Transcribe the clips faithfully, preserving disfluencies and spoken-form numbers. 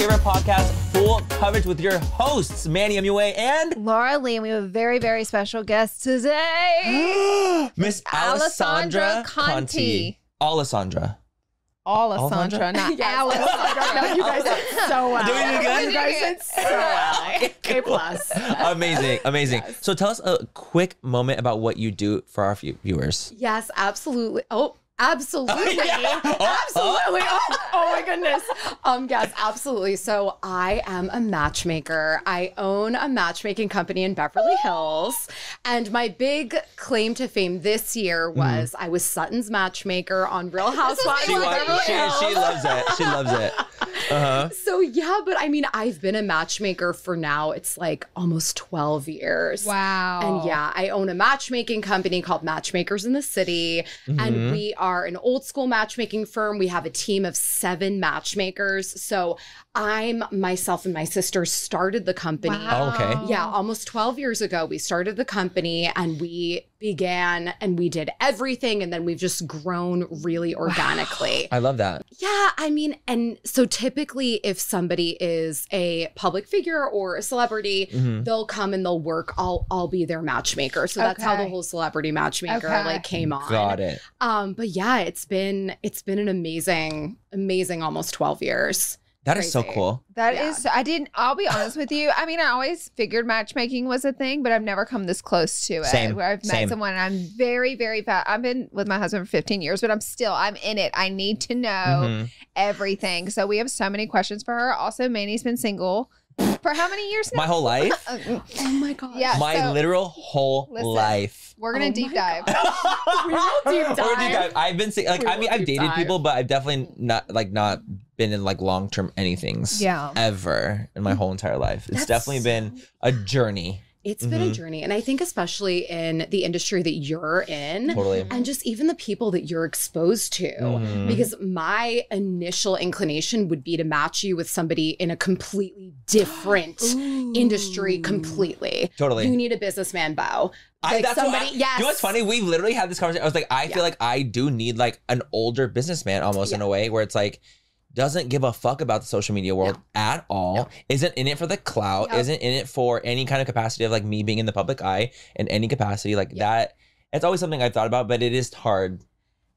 your favorite podcast, full coverage with your hosts, Manny M U A and Laura Lee. And we have a very, very special guest today. Miss Alessandra Conti. Alessandra. Alessandra, not Alessandra. No, you guys did so well. Doing it good? You guys did so well. A plus. Amazing, amazing. Yes. So tell us a quick moment about what you do for our viewers. Yes, absolutely. Oh. Absolutely. Oh, yeah. oh, absolutely. Oh, oh. oh my goodness. Um, yes, absolutely. So I am a matchmaker. I own a matchmaking company in Beverly Hills. And my big claim to fame this year was mm. I was Sutton's matchmaker on Real Housewives of Beverly Hills. She, she loves it. She loves it. Uh-huh. So yeah, but I mean, I've been a matchmaker for now, it's like almost twelve years. Wow. And yeah, I own a matchmaking company called Matchmakers in the City. Mm-hmm. And we are an old school matchmaking firm. We have a team of seven matchmakers. So I'm myself and my sister started the company. Wow. Oh, okay. Yeah, almost twelve years ago, we started the company and we began and we did everything. And then we've just grown really organically. Wow. I love that. Yeah, I mean, and so typically if somebody is a public figure or a celebrity, mm-hmm. they'll come and they'll work. I'll, I'll be their matchmaker. So okay. that's how the whole celebrity matchmaker okay. like came on. Got it. Um, but yeah, it's been, it's been an amazing, amazing almost twelve years. That Crazy. Is so cool. That yeah. is, I didn't, I'll be honest with you. I mean, I always figured matchmaking was a thing, but I've never come this close to it. Same. Where I've met Same. Someone and I'm very, very bad. I've been with my husband for fifteen years, but I'm still, I'm in it. I need to know mm-hmm. everything. So we have so many questions for her. Also, Manny's been single for how many years now? My whole life. Oh my God. Yeah, my so, literal whole listen, life. We're going to oh deep dive. We will deep dive. Or deep dive. I've been, like, we I mean, I've dated dive. people, but I've definitely not, like, not been in like long-term anythings yeah. ever in my whole entire life. It's That's definitely been a journey. It's mm-hmm. been a journey. And I think especially in the industry that you're in totally. And just even the people that you're exposed to, mm. because my initial inclination would be to match you with somebody in a completely different industry completely. Totally. You need a businessman bow. Like I, that's somebody, what I, yes. You know what's funny? We literally had this conversation. I was like, I yeah. feel like I do need like an older businessman almost yeah. in a way where it's like, doesn't give a fuck about the social media world no. at all, no. isn't in it for the clout, no. isn't in it for any kind of capacity of like me being in the public eye in any capacity like yeah. that. It's always something I've thought about, but it is hard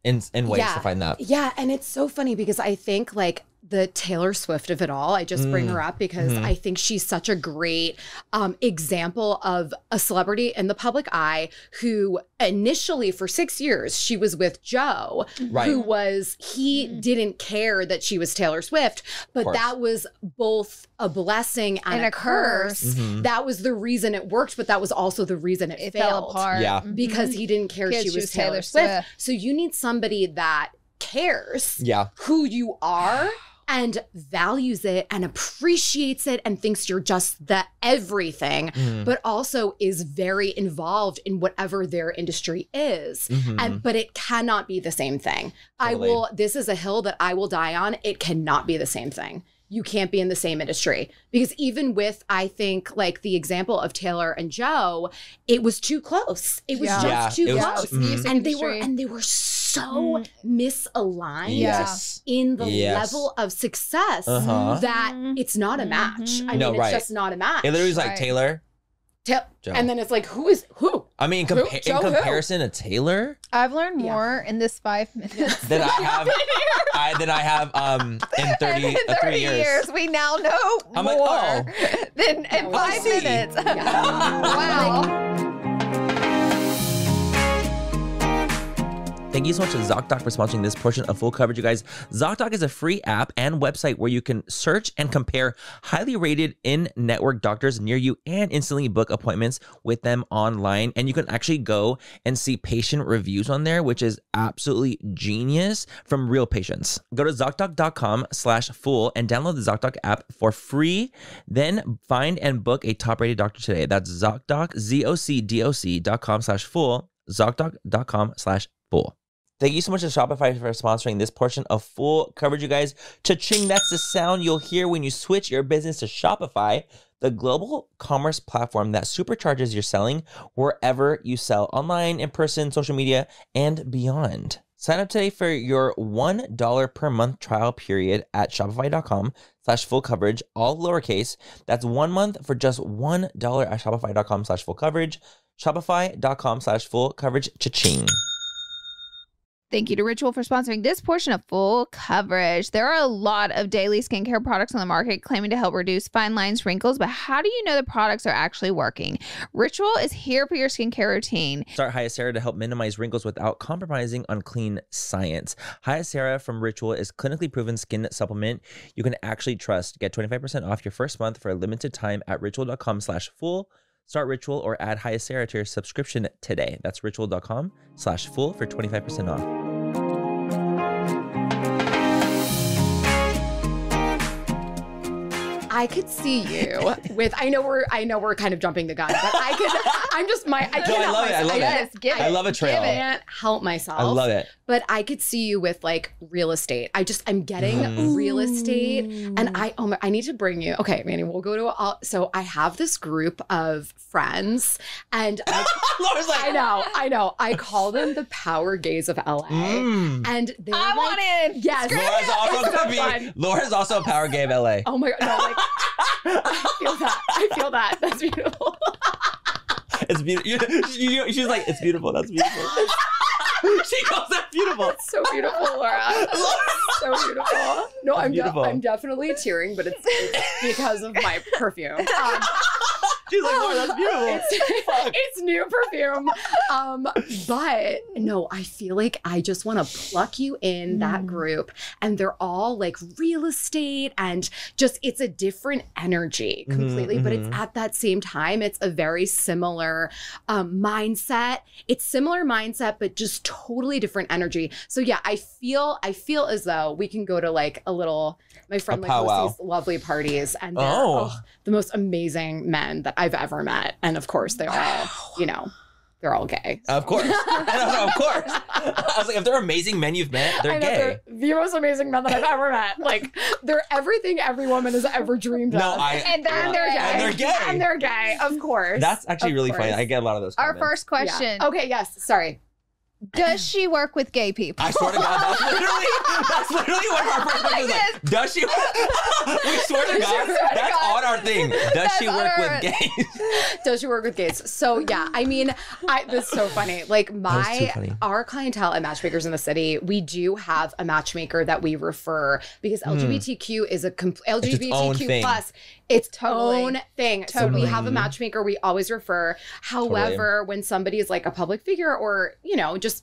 in, in ways yeah. to find that. Yeah, and it's so funny because I think like the Taylor Swift of it all, I just mm. bring her up because mm-hmm. I think she's such a great um, example of a celebrity in the public eye who initially for six years, she was with Joe, right. who was, he mm-hmm. didn't care that she was Taylor Swift, but that was both a blessing and, and a, a curse. curse. Mm-hmm. That was the reason it worked, but that was also the reason it, it fell apart yeah. because he didn't care she, she was, was Taylor, Taylor Swift. Swift. So you need somebody that cares yeah. who you are and values it and appreciates it and thinks you're just the everything, mm. but also is very involved in whatever their industry is. Mm-hmm. And but it cannot be the same thing. Totally. I will, this is a hill that I will die on. It cannot be the same thing. You can't be in the same industry because even with, I think, like the example of Taylor and Joe, it was too close. It was yeah. just yeah, too close. Was, mm-hmm. And they were, and they were so so misaligned yes. in the yes. level of success uh-huh. that it's not a match. I no, mean, right. it's just not a match. It literally is like right. Taylor. Ta Joe. And then it's like, who is who? I mean, compa who? Joe, in comparison who? To Taylor? I've learned more yeah. in this five minutes than I have I, than I have um, in thirty, in thirty uh, three years. years. We now know I'm more like, oh. than in five see. minutes. Yeah. Wow. Like, thank you so much to ZocDoc for sponsoring this portion of full coverage, you guys. ZocDoc is a free app and website where you can search and compare highly rated in-network doctors near you and instantly book appointments with them online. And you can actually go and see patient reviews on there, which is absolutely genius from real patients. Go to ZocDoc dot com slash full and download the ZocDoc app for free. Then find and book a top-rated doctor today. That's ZocDoc, Z O C D O C dot com slash full, ZocDoc dot com slash full. Thank you so much to Shopify for sponsoring this portion of full coverage, you guys. Cha-ching, that's the sound you'll hear when you switch your business to Shopify, the global commerce platform that supercharges your selling wherever you sell, online, in person, social media, and beyond. Sign up today for your one dollar per month trial period at shopify dot com slash full coverage, all lowercase. That's one month for just one dollar at shopify.com slash full coverage. Shopify.com slash full coverage. Cha-ching. Thank you to Ritual for sponsoring this portion of Full Coverage. There are a lot of daily skincare products on the market claiming to help reduce fine lines, wrinkles, but how do you know the products are actually working? Ritual is here for your skincare routine. Start Hyacera to help minimize wrinkles without compromising on clean science. Hyacera from Ritual is clinically proven skin supplement you can actually trust. Get twenty-five percent off your first month for a limited time at ritual.com slash full. Start Ritual or add Hyacera to your subscription today. That's ritual.com slash full for twenty-five percent off. I could see you with, I know we're, I know we're kind of jumping the gun, but I could, I'm just my, I can't no, I love myself. It, I love I it. Give I love a trail. I can't help myself. I love it. But I could see you with like real estate. I just, I'm getting mm. real estate and I, oh my, I need to bring you. Okay, Manny, we'll go to, a, so I have this group of friends and I, Laura's like, I know, I know. I call them the power gays of L A. Mm. And they're I like, want in. Yes. Laura's also, so be, Laura's also a power gay of L A. Oh my God. No, like, I feel that. I feel that. That's beautiful. It's beautiful. She's like, it's beautiful. That's beautiful. She calls that beautiful. It's so beautiful, Laura. It's so beautiful. No, I'm, beautiful. De I'm definitely tearing, but it's, it's because of my perfume. Um, She's like, Laura, that's beautiful. It's, it's new perfume. Um, but no, I feel like I just want to pluck you in mm. that group. And they're all like real estate and just, it's a different energy completely. Mm-hmm. But it's at that same time, it's a very similar um, mindset. It's similar mindset, but just totally different energy. So yeah, I feel, I feel as though we can go to like a little, my friend like hosts these lovely parties and they're oh. Oh, the most amazing men that I've ever met. And of course they're all, you know, they're all gay. So. Of course. Know, of course. I was like, if they're amazing men you've met, they're I know, gay. They're the most amazing men that I've ever met. Like they're everything every woman has ever dreamed no, of. I, and then uh, they're gay. And they're gay. And they're gay. Of course. That's actually of really course. Funny. I get a lot of those comments. Our first question. Yeah. Okay. Yes. Sorry. Does she work with gay people? I swear to God, that's literally, that's literally what our first question was like. Does she work? We swear to God, sure that's God. On our thing. Does that's she work with gays? Does she work with gays? So yeah, I mean, I, that's so funny. Like my, funny. Our clientele at Matchmakers in the City, we do have a matchmaker that we refer because L G B T Q mm. is a L G B T Q plus. It's totally. Own thing. Totally. So we have a matchmaker we always refer. However, totally. When somebody is like a public figure or, you know, just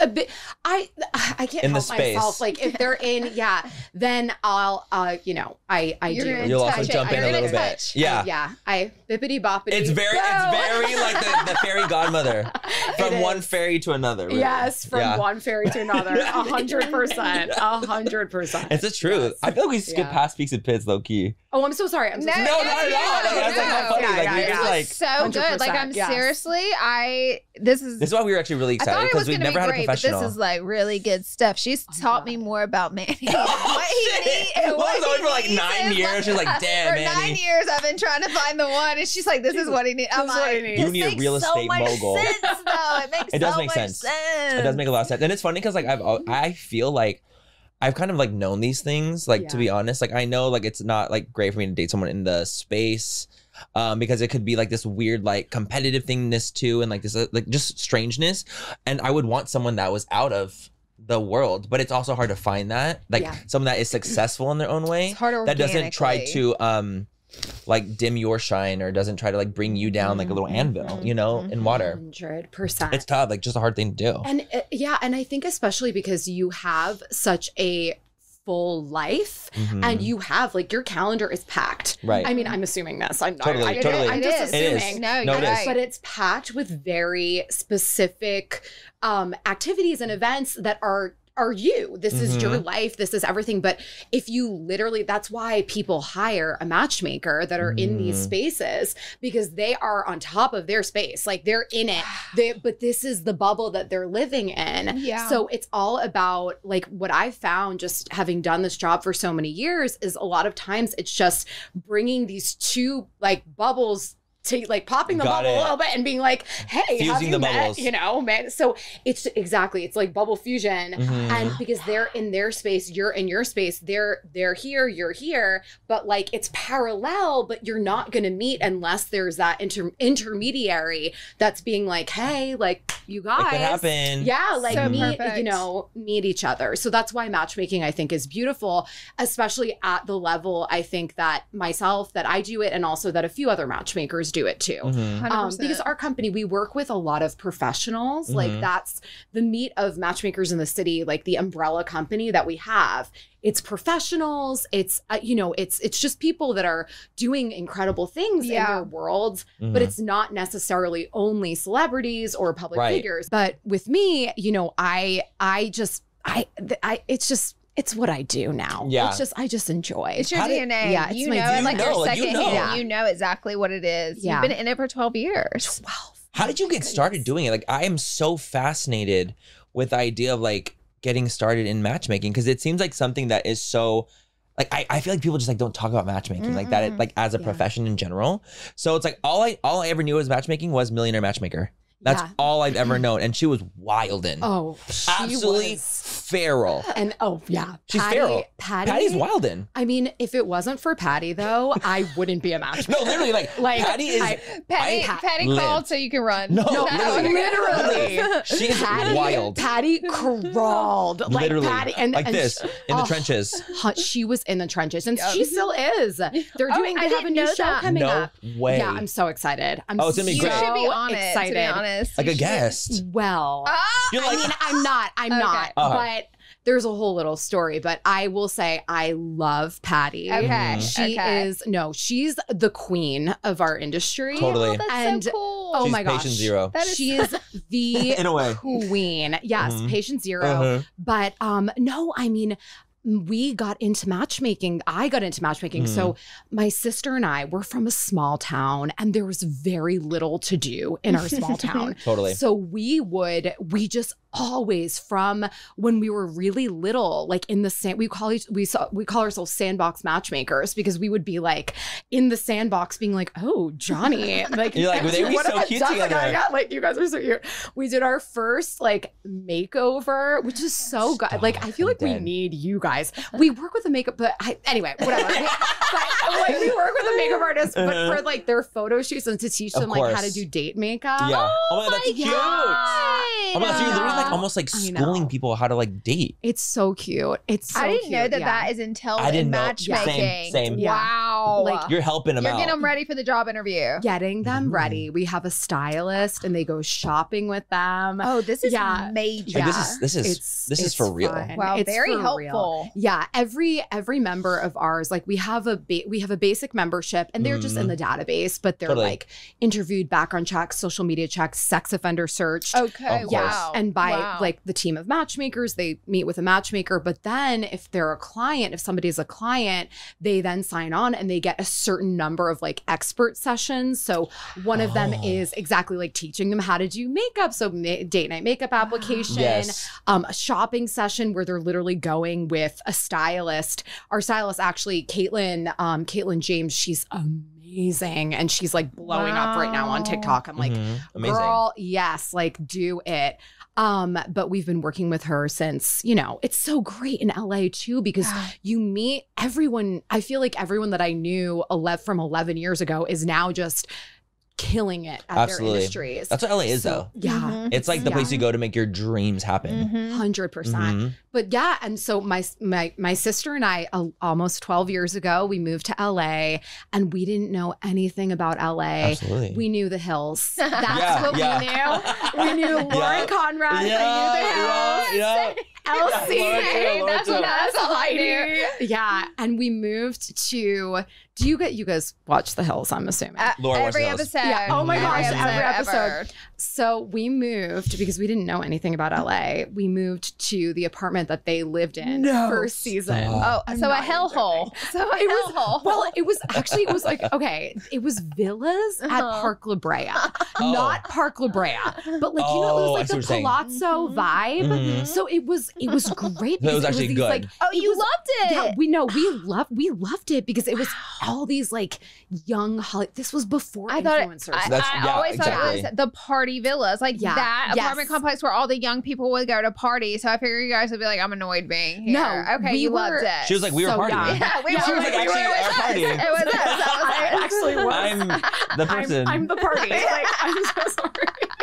a bit, I I can't in help myself. Like if they're in, yeah, then I'll, uh, you know, I I You're do. You'll also it. Jump in a little touch. Bit. Yeah. I, yeah. I bippity boppity. It's very, so. It's very like the, the fairy godmother from one fairy to another. Really. Yes. From yeah. one fairy to another. A hundred percent. A hundred percent. It's the truth. Yes. I feel like we skip yeah. past Peaks and Pits low key. Oh, I'm so sorry. I'm so no, sorry. No, not at all. That's like not funny. Yeah, like, yeah, yeah. Like so one hundred percent. Good. Like I'm yes. seriously, I, this is. This is why we were actually really excited because we've never had great, a professional. But this is like really good stuff. She's oh, taught God. Me more about Manny. Oh, shit. It was only for like nine years. Like, she's like, damn, for Manny. For nine years, I've been trying to find the one. And she's like, this is what he needs. I'm like, this you need a real estate mogul. It makes so much sense, though. It makes it does so make much sense. sense. It does make a lot of sense. And it's funny because like I've, I feel like, I've kind of like known these things, like yeah. to be honest, like I know like it's not like great for me to date someone in the space um, because it could be like this weird like competitive thingness too and like this uh, like just strangeness. And I would want someone that was out of the world, but it's also hard to find that. Like yeah. someone that is successful in their own way that doesn't try to um, like dim your shine or doesn't try to like bring you down mm-hmm. like a little anvil, mm-hmm. you know, in water. one hundred percent. It's tough, like just a hard thing to do. And uh, yeah, and I think especially because you have such a full life mm-hmm. and you have like your calendar is packed. Right. I mean, I'm assuming this. I'm not. Totally, I, I, totally. I'm just assuming. It no, no, it is. But it's packed with very specific um, activities and events that are are you. This mm-hmm. is your life. This is everything. But if you literally, that's why people hire a matchmaker that are mm. in these spaces because they are on top of their space. Like they're in it, they, but this is the bubble that they're living in. Yeah. So it's all about like what I found just having done this job for so many years is a lot of times it's just bringing these two like bubbles to like popping the Got bubble it. a little bit and being like, hey, fusing have you the met? Bubbles. You know, man. So it's exactly, it's like bubble fusion. Mm-hmm. And because they're in their space, you're in your space, they're they're here, you're here, but like it's parallel, but you're not gonna meet unless there's that inter intermediary that's being like, hey, like you guys. It could happen. Yeah, like so meet, perfect. you know, meet each other. So that's why matchmaking I think is beautiful, especially at the level I think that myself, that I do it, and also that a few other matchmakers do it too. Mm-hmm. um, because our company, we work with a lot of professionals. Mm-hmm. Like that's the meat of Matchmakers in the City, like the umbrella company that we have. It's professionals, it's, uh, you know, it's it's just people that are doing incredible things yeah. in their worlds, mm-hmm. but it's not necessarily only celebrities or public right. figures. But with me, you know, I, I just, I, I, it's just, it's what I do now. Yeah. It's just, I just enjoy. It's your D N A. Yeah, it's you my know, D N A. Like your second hand, you know exactly what it is. Yeah. You've been in it for twelve years. twelve. How did you get started doing it? Like, I am so fascinated with the idea of like getting started in matchmaking, because it seems like something that is so, like, I, I feel like people just like don't talk about matchmaking mm-mm. like that, it, like as a yeah. profession in general. So it's like all I, all I ever knew was matchmaking was Millionaire Matchmaker. That's yeah. all I've ever known. And she was wildin'. Oh, she Absolutely was. feral. And oh, yeah. She's Patty, feral. Patty, Patty's wildin'. I mean, if it wasn't for Patty, though, I wouldn't be a matchmaker. No, literally, like, like Patty is. I, Patty, I, Patty called so you can run. No, no literally. literally. She's Patty, wild. Patty crawled. Like, literally. Patty, and, like and this, she, in the oh, trenches. She was in the trenches. And yep. she still is. They're doing, oh, they I have a new show that. coming no up. No way. Yeah, I'm so excited. I'm oh, it's gonna be great. so be on it, excited. To be honest. Like you a should. guest. Well, oh, you're like, I mean, I'm not, I'm okay. not, uh-huh. but there's a whole little story, but I will say I love Patty. Okay. She okay. is, no, she's the queen of our industry. Totally. Oh, that's and, so cool. Oh she's my gosh. Patient zero. That is she is the in a way. queen. Yes, mm-hmm. patient zero. Uh-huh. But um, no, I mean, we got into matchmaking. I got into matchmaking. Mm. So my sister and I were from a small town, and there was very little to do in our small town. Totally. So we would, we just always from when we were really little, like in the sand, we call each, we saw, we call ourselves sandbox matchmakers, because we would be like in the sandbox being like, oh, Johnny. Like, You're like, well, they were so cute together. I got, like, you guys are so cute. We did our first like makeover, which is so Stop. good. Like, I feel like I'm we dead. need you guys. Guys. We work with a makeup, but I, anyway, whatever. but, like, we work with a makeup artist, but for like their photo shoots and to teach of them course. like how to do date makeup. Yeah. Oh, oh my, that's cute. Oh my gosh, you're literally like almost like schooling people how to like date. It's so cute. It's so I didn't cute. know that yeah. that is until I didn't in matchmaking. Same, same. Yeah. Wow. Like you're helping them you're out. You're getting them ready for the job interview. Getting them mm. ready. We have a stylist, and they go shopping with them. Oh, this is yeah. major. Like, this is this is it's, this is for real. Fun. Wow, it's very helpful. Real. Yeah, every every member of ours, like we have a ba we have a basic membership, and they're mm. just in the database, but they're totally. like interviewed, background checks, social media checks, sex offender searched. Okay, of wow. And by wow. like the team of matchmakers, they meet with a matchmaker. But then if they're a client, if somebody is a client, they then sign on and they get a certain number of like expert sessions. So one of oh. them is exactly like teaching them how to do makeup. So ma date night makeup application, yes. um, a shopping session where they're literally going with a stylist. Our stylist actually, Caitlin, um, Caitlin James, she's amazing, and she's like blowing wow. up right now on TikTok. I'm like, mm-hmm. girl, yes, like do it. Um, but we've been working with her since, you know, it's so great in L A too, because yeah. you meet everyone. I feel like everyone that I knew eleven, from eleven years ago is now just killing it at Absolutely. their industries. That's what L A is, so, though. Yeah. Mm-hmm. It's like the yeah. place you go to make your dreams happen. Mm-hmm. one hundred percent. Mm-hmm. But yeah, and so my my my sister and I, uh, almost twelve years ago, we moved to L A, and we didn't know anything about L A. Absolutely. We knew The Hills. That's yeah, what yeah. we knew. We knew Lauren yeah. Conrad. Yeah, we knew The Hills. Yeah, yeah. Elsie, yeah, that's what that's all I knew. Yeah, and we moved to. Do you get you guys watch The Hills? I'm assuming uh, Laura every episode. Yeah. Oh my every gosh, episode, every episode. Ever. So we moved because we didn't know anything about L A. We moved to the apartment that they lived in no. first season. Oh, I'm so a hellhole. So a hellhole. Well, it was actually it was like okay, it was villas uh-huh. at Park La Brea, oh. not Park La Brea, but like you know it was like the Palazzo mm-hmm. vibe. Mm-hmm. So it was it was great. It was actually it was good. These, like, oh, you was, loved it. Yeah, we know we loved we loved it because it was. All these like young Holly. This was before I thought sponsors. I, That's, I yeah, always exactly. thought it was the party villas, like yeah. that yes. apartment complex where all the young people would go to party. So I figure you guys would be like, I'm annoyed being here. No, okay, we you were, loved it. She was like, we were so partying. Yeah, we yeah, were like, like, actually we were partying. It was us. I was actually was. I'm the person. I'm, I'm the party. Like, I'm so sorry.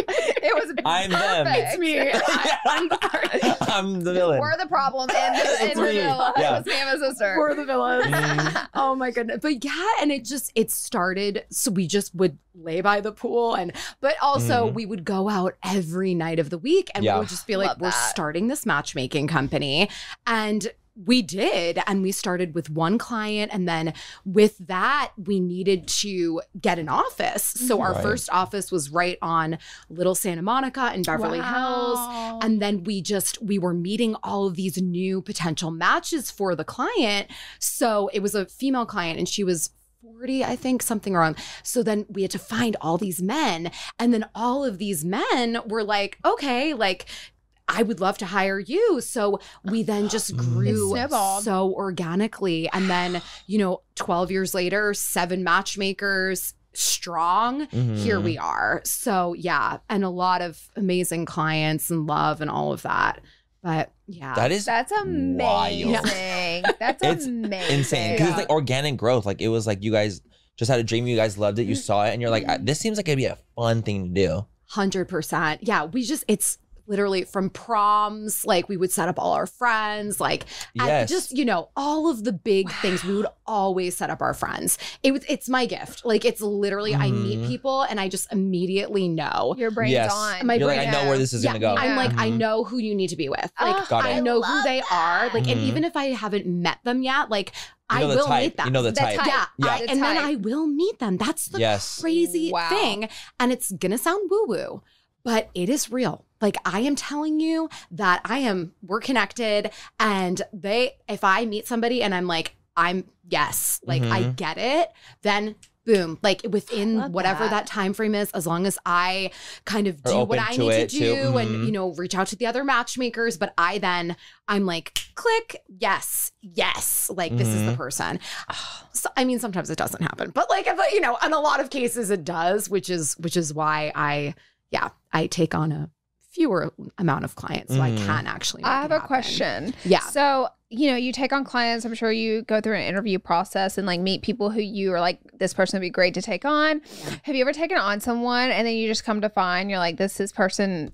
It was I'm perfect. Them. It's me. I, I'm the party. I'm the villain. We're the problem and the, and the villa. Yeah. It was me and my sister. We're the villains. Mm. Oh my goodness. But yeah, and it just, it started, so we just would lay by the pool. And but also mm. we would go out every night of the week and yeah. we would just be like, Love we're that. starting this matchmaking company. And we did. And we started with one client. And then with that, we needed to get an office. So right. our first office was right on Little Santa Monica in Beverly wow. Hills. And then we just, we were meeting all of these new potential matches for the client. So it was a female client and she was forty, I think, something around. So then we had to find all these men. And then all of these men were like, okay, like, I would love to hire you. So we then just grew so organically. And then, you know, twelve years later, seven matchmakers strong, mm-hmm. here we are. So yeah, and a lot of amazing clients and love and all of that. But yeah, that is that's amazing. Wild. That's it's amazing. Insane. Because yeah. it's like organic growth. Like it was like you guys just had a dream. You guys loved it. You saw it. And you're like, this seems like it'd be a fun thing to do. one hundred percent. Yeah, we just, it's literally from proms, like we would set up all our friends, like yes. just, you know, all of the big wow. things. We would always set up our friends. It was, it's my gift. Like it's literally, mm-hmm. I meet people and I just immediately know. Your brain's yes. on. My You're brain like, I know where this is yeah, gonna go. I'm yeah. like, mm-hmm. I know who you need to be with. Like, oh, I know I who they that. are. Like, mm-hmm. and even if I haven't met them yet, like, You know I will type. meet them. You know the, the type. type. Yeah. yeah. I, the and type. then I will meet them. That's the yes. crazy wow. thing. And it's gonna sound woo-woo, but it is real. Like I am telling you that I am, we're connected and they, if I meet somebody and I'm like, I'm yes, like mm-hmm. I get it, then boom, like within whatever that. that time frame is, as long as I kind of do what I need to do too. and, mm-hmm. you know, reach out to the other matchmakers. But I then, I'm like, click, yes, yes. Like mm-hmm. this is the person. Oh, so, I mean, sometimes it doesn't happen, but like, if, you know, in a lot of cases it does, which is, which is why I, yeah, I take on a fewer amount of clients, so mm. I can actually make I have it happen. a question. Yeah. So, you know, you take on clients, I'm sure you go through an interview process and like meet people who you are like, this person would be great to take on. Yeah. Have you ever taken on someone and then you just come to find you're like, this is person,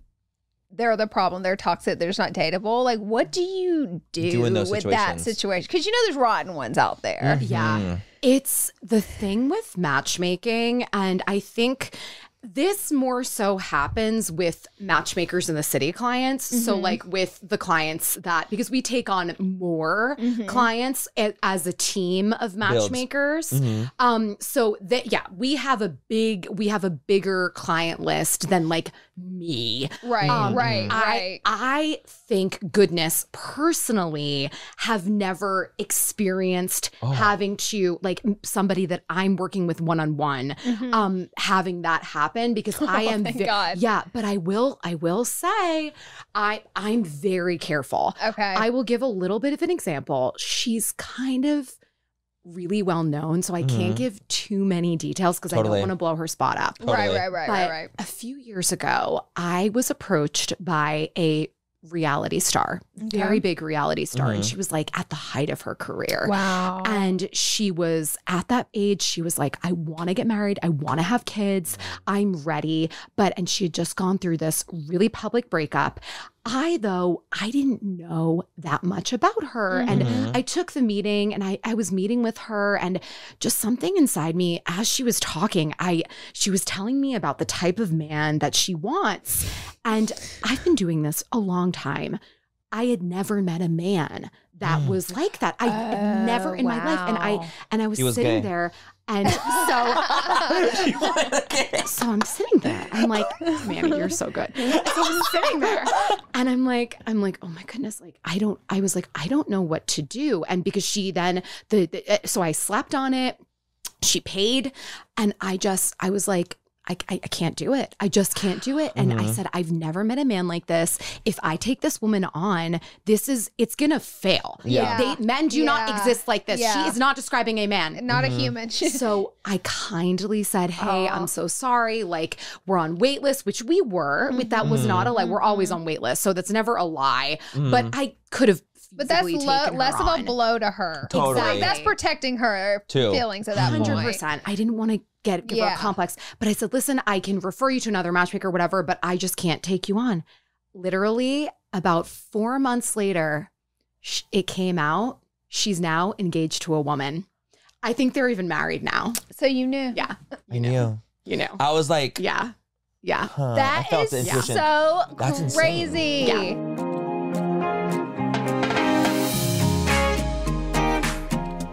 they're the problem, they're toxic, they're just not dateable? Like, what do you do, do in those with that situation? Because you know there's rotten ones out there. Mm-hmm. Yeah. It's the thing with matchmaking, and I think this more so happens with matchmakers in the city clients. Mm-hmm. So like with the clients that, because we take on more mm-hmm. clients as a team of matchmakers. Mm-hmm. Um, so that, yeah, we have a big, we have a bigger client list than like me. Right, um, right, I, right. I think, goodness, personally have never experienced oh. having to, like somebody that I'm working with one-on-one, mm-hmm. um, having that happen. Because oh, I am, thank God. yeah, but I will, I will say, I, I'm very careful. Okay. I will give a little bit of an example. She's kind of really well known, so I mm-hmm. can't give too many details because totally. I don't want to blow her spot up. Totally. Right, right, right, but right, right. a few years ago, I was approached by a reality star, okay. very big reality star. Mm-hmm. And she was like at the height of her career. Wow. And she was at that age, she was like, I want to get married. I want to have kids. I'm ready. But, and she had just gone through this really public breakup. I, though, I didn't know that much about her. Mm-hmm. And I took the meeting and I, I was meeting with her, and just something inside me as she was talking, I, she was telling me about the type of man that she wants. And I've been doing this a long time. I had never met a man that mm. was like that. I oh, never in wow. my life. And I, and I was, was sitting gay. there. And so, so I'm sitting there. I'm like, Manny, you're so good. So I'm sitting there, and I'm like, I'm like, oh my goodness, like I don't. I was like, I don't know what to do. And because she then the, the so I slept on it. She paid, and I just I was like, I, I can't do it. I just can't do it. And mm-hmm. I said, I've never met a man like this. If I take this woman on, this is, it's going to fail. Yeah. They, men do yeah. not exist like this. Yeah. She is not describing a man. Not mm-hmm. a human. So I kindly said, hey, oh. I'm so sorry. Like, we're on wait list, which we were. Mm-hmm. That was not a lie. We're always on wait list. So that's never a lie. Mm-hmm. But I could have But that's lo less of a blow to her. Totally. Exactly. That's protecting her Too. feelings at that one hundred percent. Point. one hundred percent. I didn't want to get give yeah. her a complex. But I said, listen, I can refer you to another matchmaker or whatever, but I just can't take you on. Literally about four months later, sh it came out. She's now engaged to a woman. I think they're even married now. So you knew. Yeah. I knew. knew. You knew. I was like. Yeah. Yeah. Huh, that is so that's crazy. Insane. Yeah.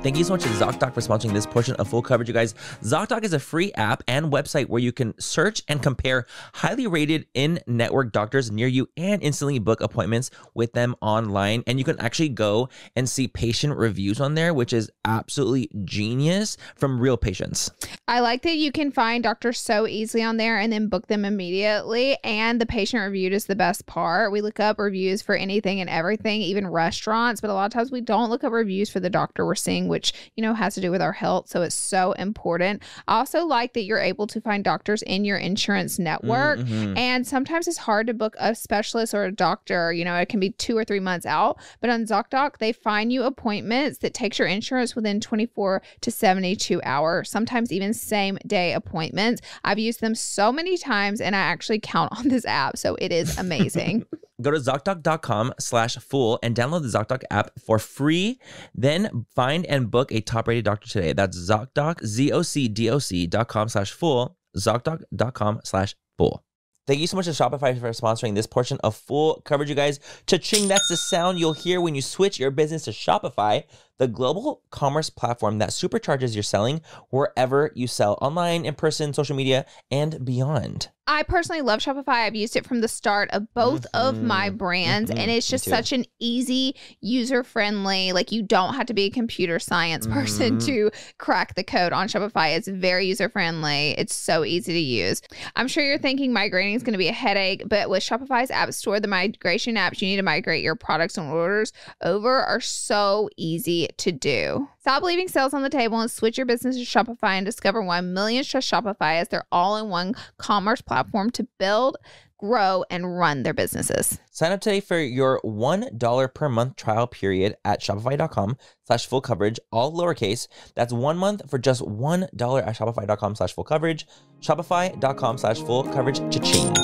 Thank you so much to ZocDoc for sponsoring this portion of Full Coverage, you guys. ZocDoc is a free app and website where you can search and compare highly rated in-network doctors near you and instantly book appointments with them online. And you can actually go and see patient reviews on there, which is absolutely genius from real patients. I like that you can find doctors so easily on there and then book them immediately. And the patient reviewed is the best part. We look up reviews for anything and everything, even restaurants. But a lot of times we don't look up reviews for the doctor we're seeing, which which, you know, has to do with our health. So it's so important. I also like that you're able to find doctors in your insurance network. Mm-hmm. And sometimes it's hard to book a specialist or a doctor. You know, it can be two or three months out. But on ZocDoc, they find you appointments that takes your insurance within twenty-four to seventy-two hours, sometimes even same day appointments. I've used them so many times and I actually count on this app. So it is amazing. Go to ZocDoc dot com slash fool and download the ZocDoc app for free. Then find and book a top-rated doctor today. That's ZocDoc, Z O C D O C dot com slash fool, ZocDoc dot com slash fool. Thank you so much to Shopify for sponsoring this portion of Full Coverage, you guys. Cha-ching, that's the sound you'll hear when you switch your business to Shopify, the global commerce platform that supercharges your selling wherever you sell, online, in person, social media, and beyond. I personally love Shopify. I've used it from the start of both mm-hmm. of my brands, mm-hmm. and it's just such an easy, user-friendly, like you don't have to be a computer science person mm-hmm. to crack the code on Shopify. It's very user-friendly. It's so easy to use. I'm sure you're thinking migrating is going to be a headache, but with Shopify's app store, the migration apps you need to migrate your products and orders over are so easy to do. Stop leaving sales on the table and switch your business to Shopify and discover why millions trust Shopify as their all-in-one commerce platform to build, grow, and run their businesses. Sign up today for your one dollar per month trial period at shopify dot com slash full coverage, all lowercase. That's one month for just one dollar at shopify dot com slash full coverage, shopify dot com slash full coverage, cha-ching.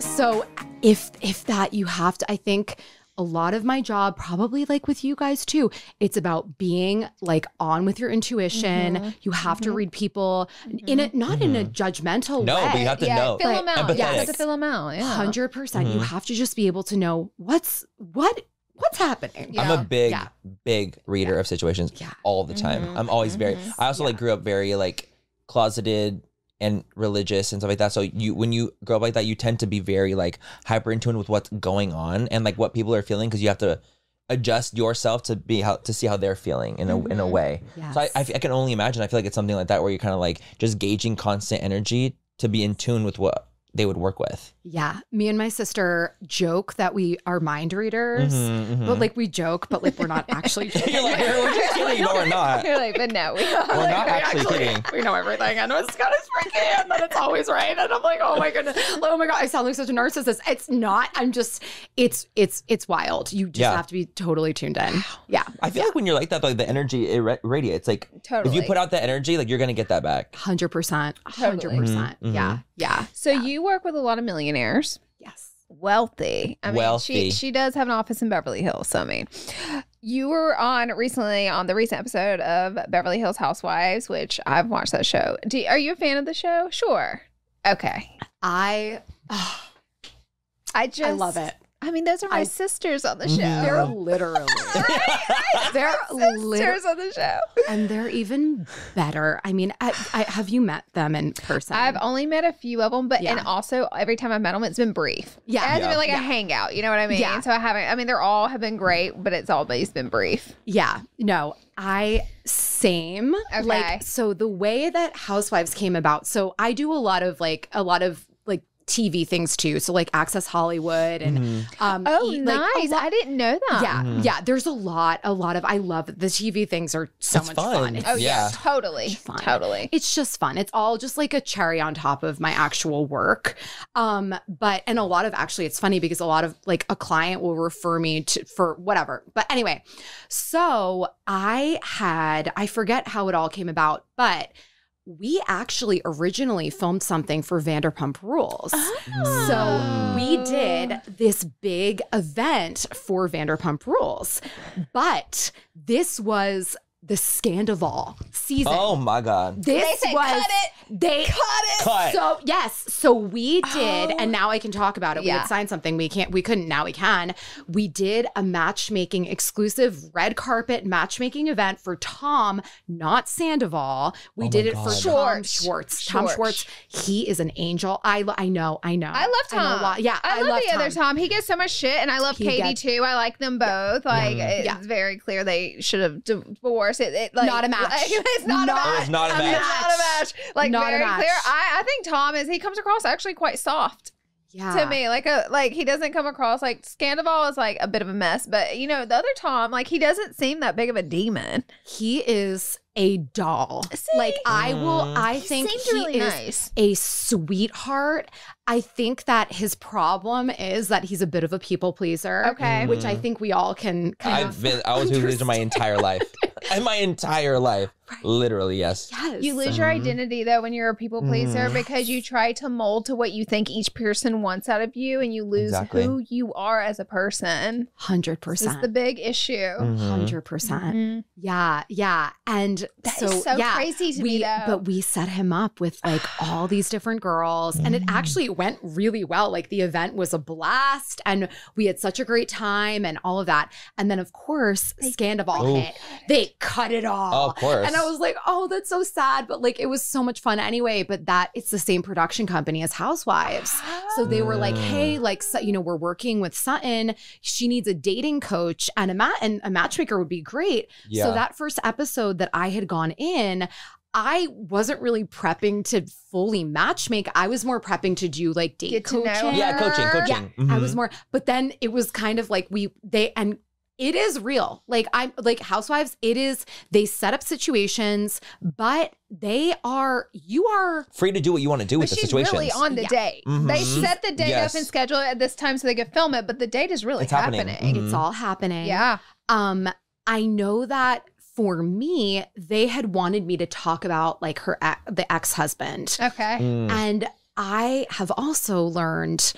So if if that you have to, I think a lot of my job, probably like with you guys too, it's about being like on with your intuition. Mm-hmm. You have mm-hmm. to read people mm-hmm. in a not mm-hmm. in a judgmental no, way. No, but you have to yeah, know. Fill them out. Yes. You have to fill them out. Yeah. one hundred percent. Mm-hmm. You have to just be able to know what's what what's happening. Yeah. I'm a big, yeah. big reader yeah. of situations yeah. all the time. Mm-hmm. I'm always mm-hmm. very, I also yeah. like grew up very like closeted and religious and stuff like that. So you, when you grow up like that, you tend to be very like hyper in tune with what's going on and like what people are feeling, because you have to adjust yourself to be how to see how they're feeling in a mm-hmm. in a way. Yes. So I, I, I can only imagine. I feel like it's something like that where you're kind of like just gauging constant energy to be in tune with what they would work with. Yeah, me and my sister joke that we are mind readers, mm-hmm, mm-hmm. but like we joke, but like we're not actually kidding. You're like, we're just kidding, but we're not. You're like, but no, we are. We're like, not actually, actually kidding. We know everything, and it's kind of freaking, and then it's always right. And I'm like, oh my goodness, oh my god, I sound like such a narcissist. It's not. I'm just, it's it's it's wild. You just yeah. have to be totally tuned in. Yeah, I feel yeah. like when you're like that, like the energy it radiates. Like totally. If you put out that energy, like you're gonna get that back. Hundred percent, hundred percent. Yeah, yeah. So yeah. you work with a lot of millionaires. Yes. Wealthy. I mean, Wealthy. She, she does have an office in Beverly Hills. So, I mean, you were on recently on the recent episode of Beverly Hills Housewives, which I've watched that show. Do, are you a fan of the show? Sure. Okay. I, oh, I just I love it. I mean, those are my I, sisters on the show. They're literally. They're sisters li on the show. And they're even better. I mean, I, I, have you met them in person? I've only met a few of them, but yeah. and also every time I've met them, it's been brief. Yeah. It hasn't yeah. been like yeah. a hangout. You know what I mean? Yeah. So I haven't, I mean, they're all have been great, but it's always been brief. Yeah. No, I, same. Okay. Like, so the way that Housewives came about, so I do a lot of like, a lot of, T V things too, so like Access Hollywood and mm-hmm. um, oh e like nice, I didn't know that. Yeah, mm-hmm. yeah. There's a lot, a lot of I love the T V things are so it's much fun. fun. It's oh yeah, totally, fun. totally. It's just fun. It's all just like a cherry on top of my actual work. Um, but and a lot of actually, it's funny because a lot of like a client will refer me to for whatever. But anyway, so I had I forget how it all came about, but. We actually originally filmed something for Vanderpump Rules. Oh. So we did this big event for Vanderpump Rules. But this was the Scandival season. Oh my God. This they was cut it. They cut it. Cut. So yes. So we did, oh. and now I can talk about it. Yeah. We had signed something. We can't we couldn't. Now we can. We did a matchmaking exclusive red carpet matchmaking event for Tom, not Sandoval. We oh did it God. for Tom Schwartz. Schwartz. Tom Schwartz. He is an angel. I I know, I know. I love Tom. I know a lot. Yeah. I, I love, love the Tom. other Tom. He gets so much shit, and I love he Katie gets, too. I like them both. Yeah. Like yeah. it's yeah. very clear they should have divorced. It, it, like, not a match. Like, it's not, not a match. It's not a match. Not a match. Like not very a match. clear. I, I think Tom is. He comes across actually quite soft. Yeah. To me, like a like he doesn't come across like Scandival is like a bit of a mess, but you know the other Tom, like he doesn't seem that big of a demon. He is a doll. See? Like I will. I he think he really is nice. a sweetheart. I think that his problem is that he's a bit of a people pleaser. Okay. Mm. Which I think we all can kind I've of been, I was lose my entire life. And my entire life. Right. Literally, yes. Yes. You lose mm. your identity, though, when you're a people pleaser mm. because you try to mold to what you think each person wants out of you and you lose exactly. who you are as a person. one hundred percent. That's the big issue. Mm-hmm. one hundred percent. Mm-hmm. Yeah. Yeah. And that so, is so yeah, crazy to we, me, though. But we set him up with like all these different girls mm. and it actually went really well. Like the event was a blast and we had such a great time and all of that. And then of course, they Scandival hit. They cut it all. Oh, of course. And I was like, oh, that's so sad. But like, it was so much fun anyway. But that it's the same production company as Housewives. Oh. So they were like, hey, like, so, you know, we're working with Sutton. She needs a dating coach and a mat and a matchmaker would be great. Yeah. So that first episode that I had gone in, I wasn't really prepping to fully matchmake. I was more prepping to do like date Get coaching. Yeah, coaching, coaching. Yeah, mm-hmm. I was more, but then it was kind of like we, they, and it is real. Like I'm like Housewives, it is, they set up situations, but they are, you are free to do what you want to do with the situation. Really on the yeah. date. Mm-hmm. They set the date yes. up and schedule it at this time so they could film it, but the date is really it's happening. happening. Mm-hmm. It's all happening. Yeah. Um, I know that. For me, they had wanted me to talk about like her, the ex-husband. Okay. Mm. And I have also learned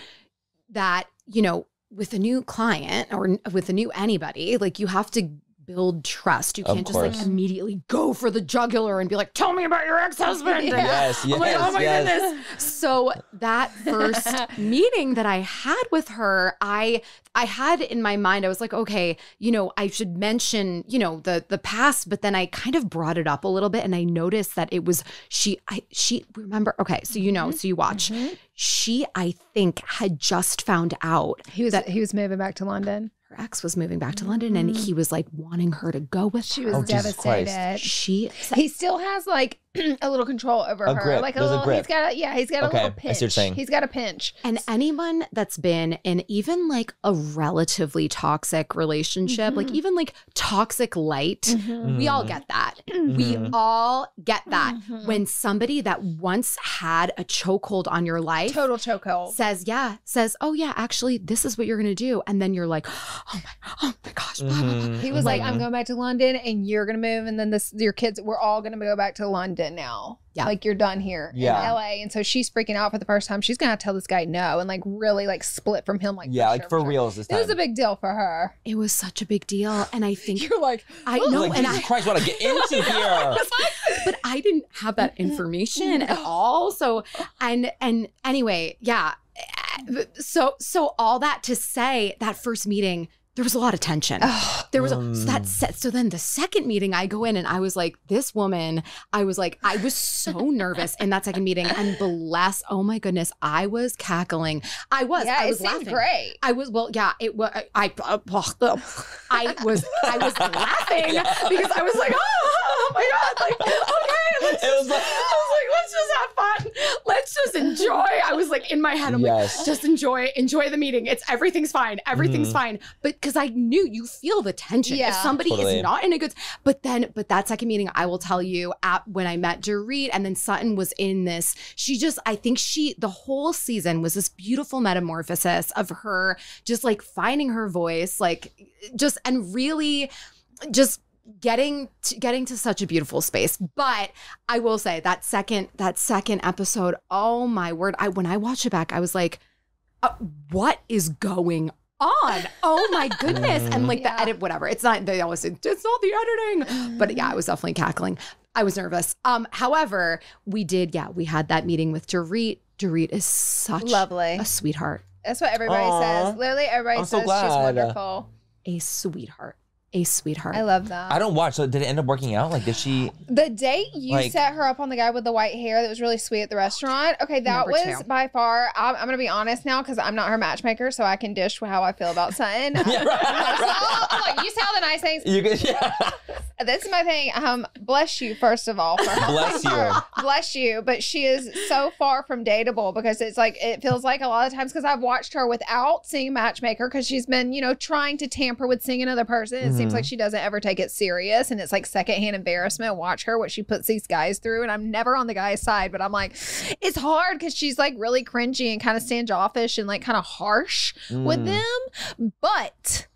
that, you know, with a new client or with a new anybody, like you have to build trust. You can't just like immediately go for the jugular and be like, tell me about your ex-husband. Yeah. Yes, yes, I'm like, oh my yes. goodness. So that first meeting that I had with her, I I had in my mind, I was like, okay, you know, I should mention, you know, the the past, but then I kind of brought it up a little bit and I noticed that it was she I she remember, okay, so you know, mm-hmm. so you watch. Mm-hmm. She, I think, had just found out he was that he was moving back to London. Her ex was moving back to London and he was like wanting her to go with her. She was oh, devastated. She he still has like a little control over a her. Grip. Like a There's little a he's got a yeah, he's got okay. a little pinch. I see what you're saying. He's got a pinch. And anyone that's been in even like a relatively toxic relationship, mm-hmm. like even like toxic light, mm-hmm. we all get that. Mm-hmm. We all get that. Mm-hmm. When somebody that once had a chokehold on your life, total chokehold, says, yeah, says, oh yeah, actually, this is what you're gonna do. And then you're like, oh my, oh my gosh. Blah, blah, blah. He was mm-hmm. like, I'm going back to London and you're gonna move, and then this your kids, we're all gonna go back to London. Now, yeah, like you're done here yeah. in L A, and so she's freaking out for the first time. She's gonna have to tell this guy no, and like really like split from him, like yeah, for like sure, for sure. reals. This time. It was a big deal for her. It was such a big deal, and I think you're like, I know, like, and Jesus I, Christ, what I get into here. But I didn't have that information at all. So, and and anyway, yeah. so so all that to say, that first meeting, there was a lot of tension. Oh, there was um, a, so that set. So then the second meeting, I go in and I was like, this woman, I was like, I was so nervous in that second meeting. And bless, oh my goodness, I was cackling. I was, yeah, I was it laughing. Great. I was, well, yeah, it was. I, I, uh, I was, I was laughing because I was like, oh, oh my God, like okay. It was like, I was like, let's just have fun. Let's just enjoy. I was like in my head, I'm yes. like, just enjoy, enjoy the meeting. It's everything's fine, everything's mm. fine, but. Because I knew you feel the tension yeah. if somebody totally. Is not in a good, but then, but that second meeting, I will tell you at when I met Dorit and then Sutton was in this, she just, I think she, the whole season was this beautiful metamorphosis of her just like finding her voice, like just, and really just getting, to, getting to such a beautiful space. But I will say that second, that second episode, oh my word. I, when I watched it back, I was like, uh, what is going on? on oh my goodness and like yeah. the edit whatever it's not they always say it's not the editing but yeah I was definitely cackling. I was nervous. Um however, we did yeah we had that meeting with Dorit. Dorit is such lovely a sweetheart. That's what everybody Aww. says. Literally everybody I'm says so glad. She's wonderful. A sweetheart. A sweetheart. I love that. I don't watch. So did it end up working out? Like, did she? The date you like, set her up on the guy with the white hair that was really sweet at the restaurant. Okay, that was two. by far. I'm, I'm gonna be honest now because I'm not her matchmaker, so I can dish how I feel about Sutton. yeah, right, right, right. So, like, you tell the nice things. You can, yeah. This is my thing. Um, bless you first of all. For her. Bless you. Bless you. But she is so far from dateable because it's like it feels like a lot of times because I've watched her without seeing a matchmaker because she's been you know trying to tamper with seeing another person. Mm-hmm. Seems like she doesn't ever take it serious and it's like secondhand embarrassment. Watch her, what she puts these guys through, and I'm never on the guy's side, but I'm like, it's hard because she's like really cringy and kind of standoffish and like kind of harsh mm. with them. But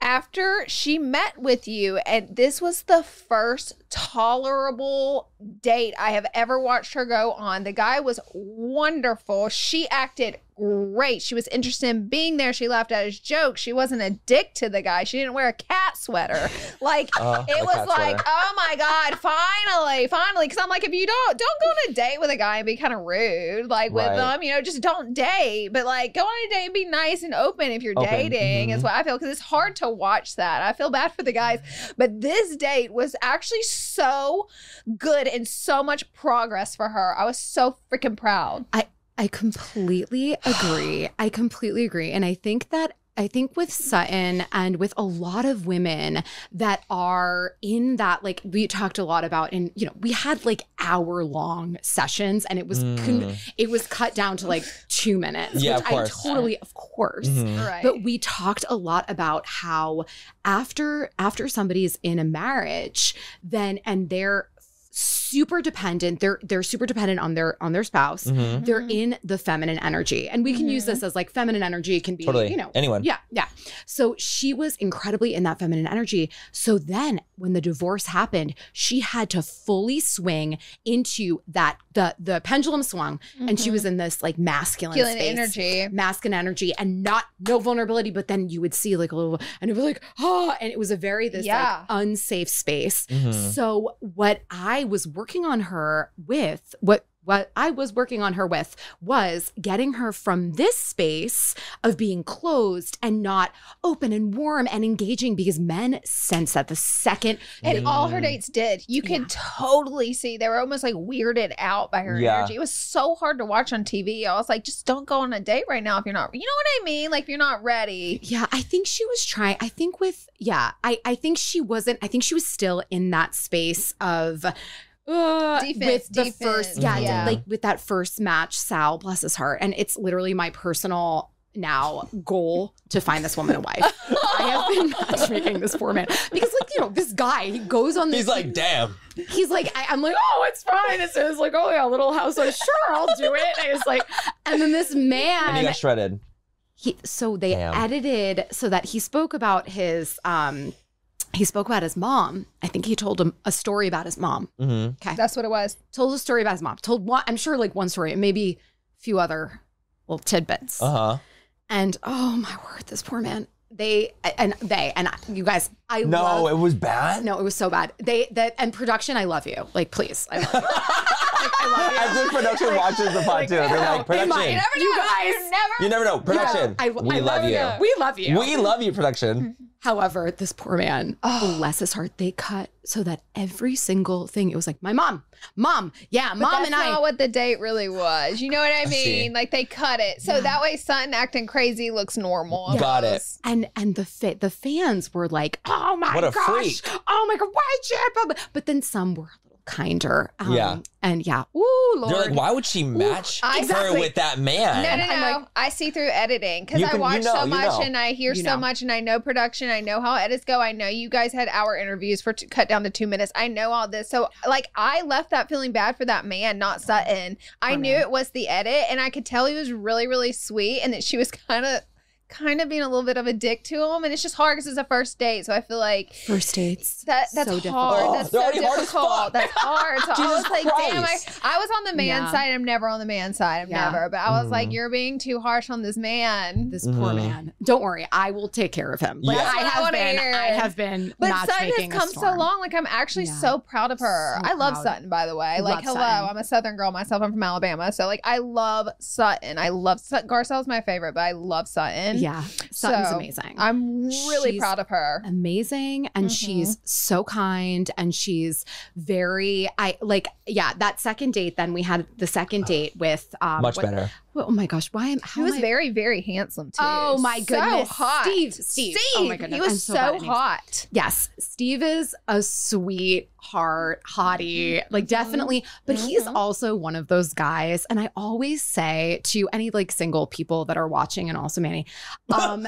after she met with you, and this was the first tolerable date I have ever watched her go on. The guy was wonderful. She acted great. She was interested in being there. She laughed at his jokes. She wasn't a dick to the guy. She didn't wear a cat sweater. Like uh, it was like, sweater. oh my God, finally, finally. Cause I'm like, if you don't, don't go on a date with a guy and be kind of rude, like right. with them, you know, just don't date, but like go on a date and be nice and open if you're open. dating mm-hmm. is what I feel. Cause it's hard to watch that. I feel bad for the guys, but this date was actually so good and so much progress for her. I was so freaking proud. I, I completely agree. I completely agree. And I think that I think with Sutton and with a lot of women that are in that, like we talked a lot about, and you know, we had like hour long sessions and it was mm. con it was cut down to like two minutes. Yeah, which of course. I totally, of course. Mm-hmm. right. But we talked a lot about how after after somebody's in a marriage, then and they're super dependent. They're they're super dependent on their on their spouse. Mm-hmm. They're in the feminine energy, and we can mm-hmm. use this as like feminine energy can be totally. you know anyone. Yeah, yeah. So she was incredibly in that feminine energy. So then when the divorce happened, she had to fully swing into that the the pendulum swung, mm-hmm. and she was in this like masculine, masculine space, energy, masculine energy, and not no vulnerability. But then you would see like a little, and it was like oh, and it was a very this yeah. like unsafe space. Mm-hmm. So what I was working on her with what what I was working on her with was getting her from this space of being closed and not open and warm and engaging because men sense that the second and they, all her dates did. You could yeah. totally see they were almost like weirded out by her yeah. energy. It was so hard to watch on T V. I was like, just don't go on a date right now if you're not. You know what I mean? Like if you're not ready. Yeah, I think she was trying. I think with yeah, I I think she wasn't. I think she was still in that space of. Uh, defense, with the defense. first yeah, yeah like with that first match. Sal, bless his heart, and it's literally my personal now goal to find this woman a wife. I have been matchmaking this poor man because like you know this guy he goes on this he's like damn he's like I, I'm like oh it's fine it's, it's like oh yeah Little House like sure I'll do it and it's like and then this man and he got shredded he so they damn. edited so that he spoke about his um he spoke about his mom. I think he told him a story about his mom. Mm-hmm. Okay. That's what it was. Told a story about his mom. Told one, I'm sure like one story and maybe a few other little tidbits. Uh-huh. And oh my word, this poor man. They, and they, and I, you guys, I No, love, it was bad? No, it was so bad. They, that and production, I love you. Like, please. I love you. I love you. As if production like, watches the pod like, too. They're like, production. You, never you guys. You never, you never know. Production. Yeah, I, we I love, love you. Know. We love you. We love you, production. However, this poor man, oh. bless his heart, they cut so that every single thing, it was like, my mom, mom, yeah, but mom and I. That's not what the date really was. You know what I mean? I like they cut it. So yeah. that way Sutton acting crazy looks normal. Yeah. Got it. And and the fa the fans were like, oh my what a gosh. Freak. Oh my God, why should But then some were kinder. Um, yeah. And yeah. Ooh, Lord. They're like, why would she match Ooh, her exactly. with that man? No, no, no. Like, I see through editing because I watch you know, so much you know. and I hear you so know. much and I know production. I know how edits go. I know you guys had hour interviews for t cut down to two minutes. I know all this. So like I left that feeling bad for that man, not Sutton. I oh, knew man. it was the edit and I could tell he was really, really sweet and that she was kind of kind of being a little bit of a dick to him, and it's just hard because it's a first date. So I feel like first dates that that's so hard. Difficult. That's so difficult. That's hard. So I was like, Christ. damn, I, I was on the man yeah. side. I'm never on the man side. I'm yeah. never. But I was mm. like, you're being too harsh on this man. This mm. poor man. Don't worry, I will take care of him. Like, yeah. I, have I, been, I have been. But Sutton has come so long. Like I'm actually yeah. so proud of her. So I love proud. Sutton, by the way. Like love hello, Sutton. I'm a Southern girl myself. I'm from Alabama, so like I love Sutton. I love Sutton. Garcelle's my favorite, but I love Sutton. Yeah, Sutton's so, amazing. I'm really she's proud of her. Amazing, and mm-hmm. she's so kind, and she's very. I like, yeah. That second date, then we had the second date with um, much with, better. Well, oh my gosh, why am how he was am I, very very handsome too? Oh my goodness, so hot. Steve, Steve, Steve. Oh my goodness, he was I'm so, so hot. Yes, Steve is a sweet heart hottie, mm-hmm. like definitely. But mm-hmm. he's also one of those guys, and I always say to any like single people that are watching, and also Manny. Um,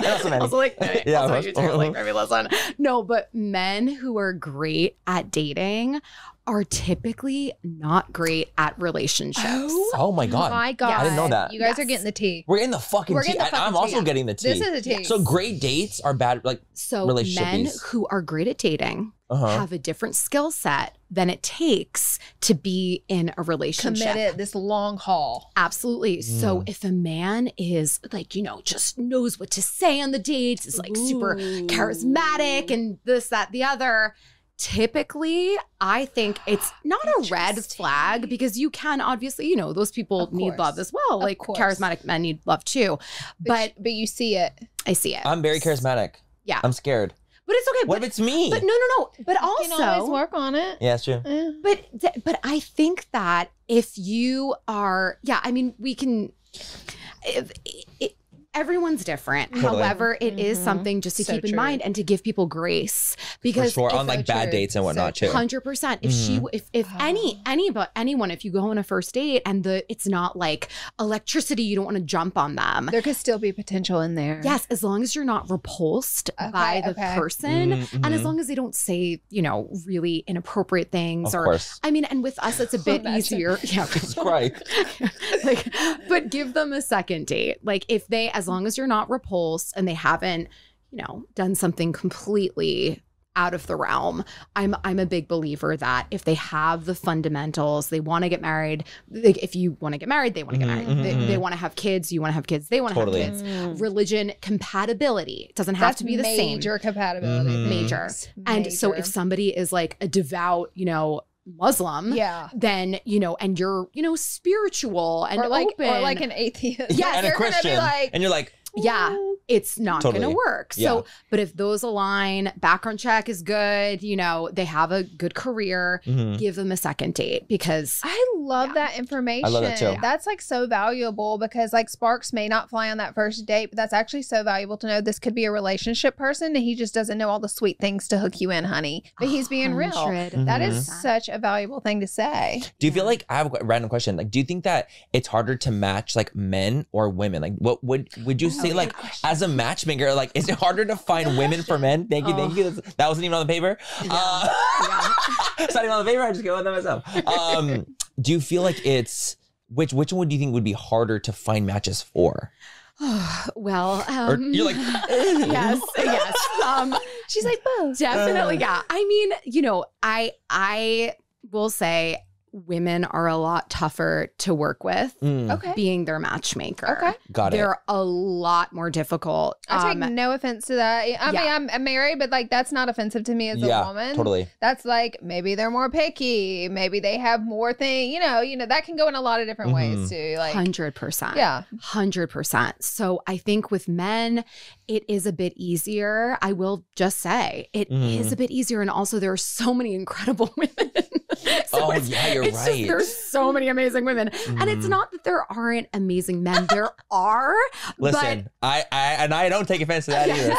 also, also like, no, yeah, also you too, like maybe listen. No, but men who are great at dating are typically not great at relationships. Oh, oh my God. My God. I didn't know that. You guys yes. are getting the tea. We're getting the fucking We're tea. The fucking I'm tea. also getting the tea. This is a tea. So great dates are bad, like so relationships. Men who are great at dating uh-huh. have a different skill set than it takes to be in a relationship. Committed this long haul. Absolutely. Mm. So if a man is like, you know, just knows what to say on the dates, is like Ooh. super charismatic and this, that, the other. Typically, I think it's not a red flag because you can obviously, you know, those people need love as well. Like charismatic men need love too. But but you see it. I see it. I'm very charismatic. Yeah. I'm scared. But it's okay. What but, if it's me? But no, no, no. But you also, can always work on it. Yeah, it's true. But but I think that if you are, yeah, I mean, we can. If, it, Everyone's different. Totally. However, it mm-hmm. is something just to so keep in true. mind and to give people grace because sure. on like so bad true. dates and whatnot so too. one hundred percent. If mm-hmm. she, if if oh. any, any, but anyone, if you go on a first date and the it's not like electricity, you don't want to jump on them. There could still be potential in there. Yes, as long as you're not repulsed okay, by the okay. person, mm-hmm. and as long as they don't say, you know, really inappropriate things. Of or course. I mean, and with us, it's a bit easier. Yeah, it's great. Like, but give them a second date. Like if they. As long as you're not repulsed and they haven't, you know, done something completely out of the realm, I'm I'm a big believer that if they have the fundamentals, they want to get married. Like if you want to get married, they want to get married. Mm-hmm. They, they want to have kids. You want to have kids. They want to totally. have kids. Mm. Religion compatibility. It doesn't have That's to be the major same. Major compatibility. Mm. Major. And major. So if somebody is like a devout, you know, Muslim, yeah, then you know, and you're you know spiritual and or like open. or like an atheist, yeah, and you're a Christian, gonna be like, and you're like, Ooh. yeah, it's not totally. gonna work. Yeah. So, but if those align, background check is good. You know, they have a good career. Mm-hmm. Give them a second date because I love yeah. that information. I love that too. That's like so valuable because like sparks may not fly on that first date, but that's actually so valuable to know. This could be a relationship person, and he just doesn't know all the sweet things to hook you in, honey. But he's being real. Mm-hmm. That is such a valuable thing to say. Do you yeah. feel like I have a random question? Like, do you think that it's harder to match like men or women? Like, what would would you oh, say like question. as a matchmaker, like, is it harder to find women for men? Thank you, oh. thank you. That wasn't even on the paper. Yeah. Uh, yeah. It's not even on the paper. I just go with that myself. Um, do you feel like it's which which one do you think would be harder to find matches for? Oh, well, um, or you're like yes, yes. Um, she's like both. Definitely, uh, yeah. I mean, you know, I I will say. women are a lot tougher to work with, mm. okay. being their matchmaker. Okay. Got it. They're a lot more difficult. I um, take no offense to that. I yeah. mean, I'm married, but like that's not offensive to me as yeah, a woman. Totally. That's like maybe they're more picky. Maybe they have more things. You know, you know that can go in a lot of different mm-hmm. ways too. Like one hundred percent. Yeah. one hundred percent. So I think with men, it is a bit easier. I will just say it mm. is a bit easier. And also there are so many incredible women. So oh, yeah, you're right. Just, there's so many amazing women. Mm. And it's not that there aren't amazing men. There are. Listen, but... I, I and I don't take offense to that either.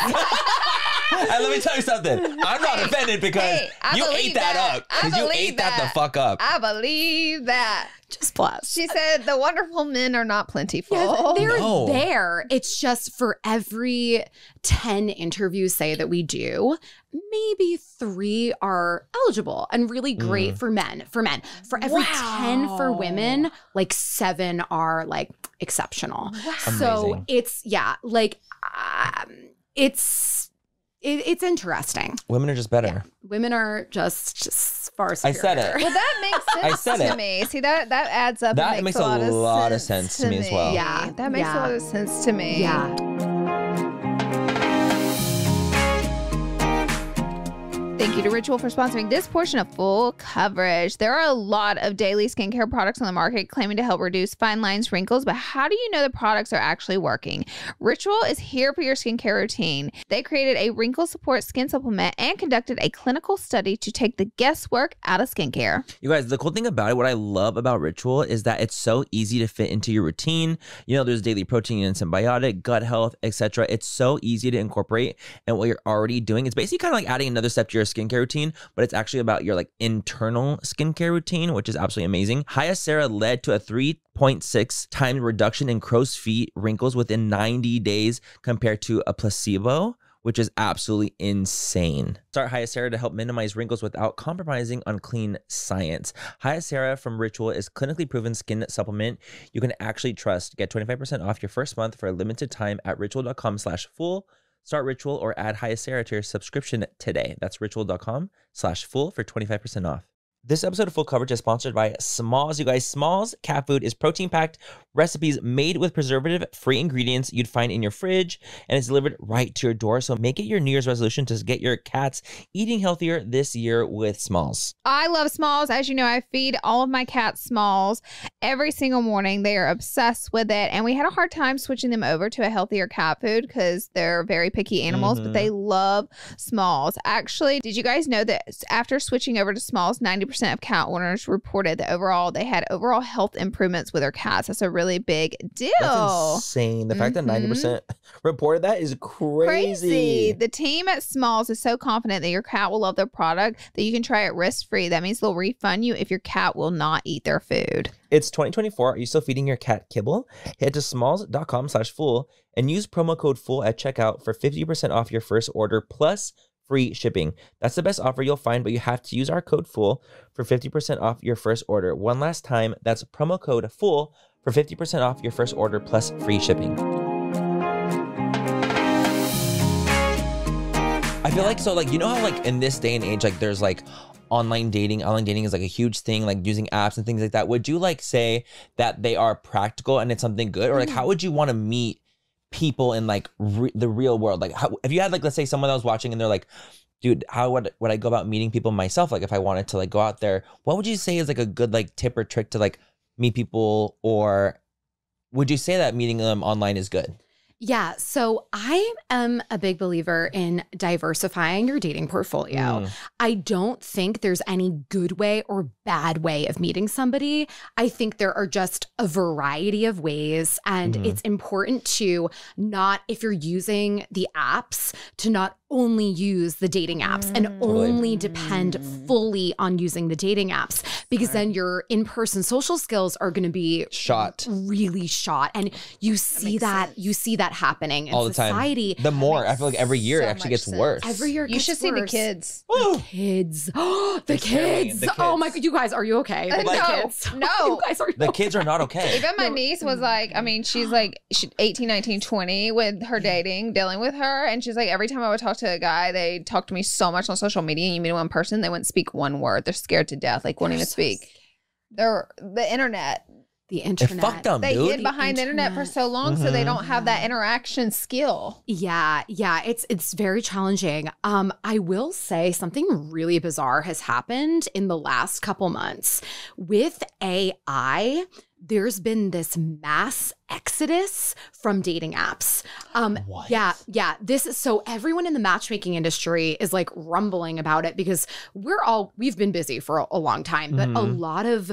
And let me tell you something. I'm not offended because hey, you ate that, that. up. Because you ate that. that the fuck up. I believe that. Just plus. She said the wonderful men are not plentiful. Yes, they're no. there. It's just for every ten interviews, say, that we do, maybe three are eligible and really great mm. for men, for men. For every wow. ten for women, like seven are like exceptional. Wow. So it's, yeah, like um, it's, It, it's interesting. Women are just better. Yeah. Women are just, just far superior. I said it. Well, that makes sense I said to it. me. See, that that adds up. That makes, makes a lot, a lot of sense, sense to me, me as well. Yeah, that makes yeah. a lot of sense to me. Yeah. Thank you to Ritual for sponsoring this portion of Full Coverage. There are a lot of daily skincare products on the market claiming to help reduce fine lines, wrinkles, but how do you know the products are actually working? Ritual is here for your skincare routine. They created a wrinkle support skin supplement and conducted a clinical study to take the guesswork out of skincare. You guys, the cool thing about it, what I love about Ritual is that it's so easy to fit into your routine. You know, there's daily protein and symbiotic, gut health, et cetera. It's so easy to incorporate and what you're already doing. It's basically kind of like adding another step to your skin. skincare routine, but it's actually about your like internal skincare routine, which is absolutely amazing. Hyacera led to a three point six times reduction in crow's feet wrinkles within ninety days compared to a placebo, which is absolutely insane. Start Hyacera to help minimize wrinkles without compromising on clean science. Hyacera from Ritual is clinically proven skin supplement you can actually trust. Get twenty-five percent off your first month for a limited time at ritual dot com slash full. Start Ritual or add Hyacera to your subscription today. That's ritual dot com slash full for twenty-five percent off. This episode of Full Coverage is sponsored by Smalls. You guys, Smalls cat food is protein-packed recipes made with preservative-free ingredients you'd find in your fridge, and it's delivered right to your door. So make it your New Year's resolution to get your cats eating healthier this year with Smalls. I love Smalls. As you know, I feed all of my cats Smalls every single morning. They are obsessed with it, and we had a hard time switching them over to a healthier cat food because they're very picky animals, mm-hmm. but they love Smalls. Actually, did you guys know that after switching over to Smalls, ninety percent of cat owners reported that overall they had overall health improvements with their cats. That's a really big deal. That's insane. The mm-hmm. fact that ninety percent reported that is crazy. crazy. The team at Smalls is so confident that your cat will love their product that you can try it risk-free. That means they'll refund you if your cat will not eat their food. It's twenty twenty-four. Are you still feeding your cat kibble? Head to smalls dot com slash full and use promo code full at checkout for fifty percent off your first order plus free shipping. That's the best offer you'll find, but you have to use our code FULL for fifty percent off your first order. One last time, that's promo code FULL for fifty percent off your first order plus free shipping. I feel like, so like, you know how like in this day and age, like there's like online dating, online dating is like a huge thing, like using apps and things like that. Would you like say that they are practical and it's something good? Or like, how would you want to meet people in like re the real world? Like how, if you had like, let's say someone that was watching and they're like, dude, how would, would I go about meeting people myself? Like if I wanted to like go out there, what would you say is like a good like tip or trick to like meet people? Or would you say that meeting them online is good? Yeah. So I am a big believer in diversifying your dating portfolio. Mm. I don't think there's any good way or bad way of meeting somebody. I think there are just a variety of ways. And mm. it's important to not, if you're using the apps, to not only use the dating apps and only depend fully on using the dating apps, because Sorry. then your in-person social skills are going to be shot, really shot. And you see that, that you see that happening in all the society. Time. The more, I feel like every year so it actually gets sense. worse. Every year it you gets should see worse. the kids. Woo! The kids. the, the, kids. the kids. Oh my God, you guys, are you okay? Uh, like, no, kids. no. You guys are you the okay? kids are not okay. Even my no. niece was like, I mean, she's like she, eighteen, nineteen, twenty with her dating, dealing with her. And she's like, every time I would talk to to a guy, they talk to me so much on social media, and you meet one person, they wouldn't speak one word. They're scared to death, like won't even speak. They're the internet. The internet. It fucked them, they dude. hid behind the internet, the internet for so long, mm-hmm. so they don't have that interaction skill. Yeah, yeah. It's it's very challenging. Um, I will say something really bizarre has happened in the last couple months. With A I, there's been this mass exodus from dating apps. Um, what? Yeah, yeah. This is, so everyone in the matchmaking industry is like rumbling about it because we're all, we've been busy for a, a long time, but mm-hmm. a lot of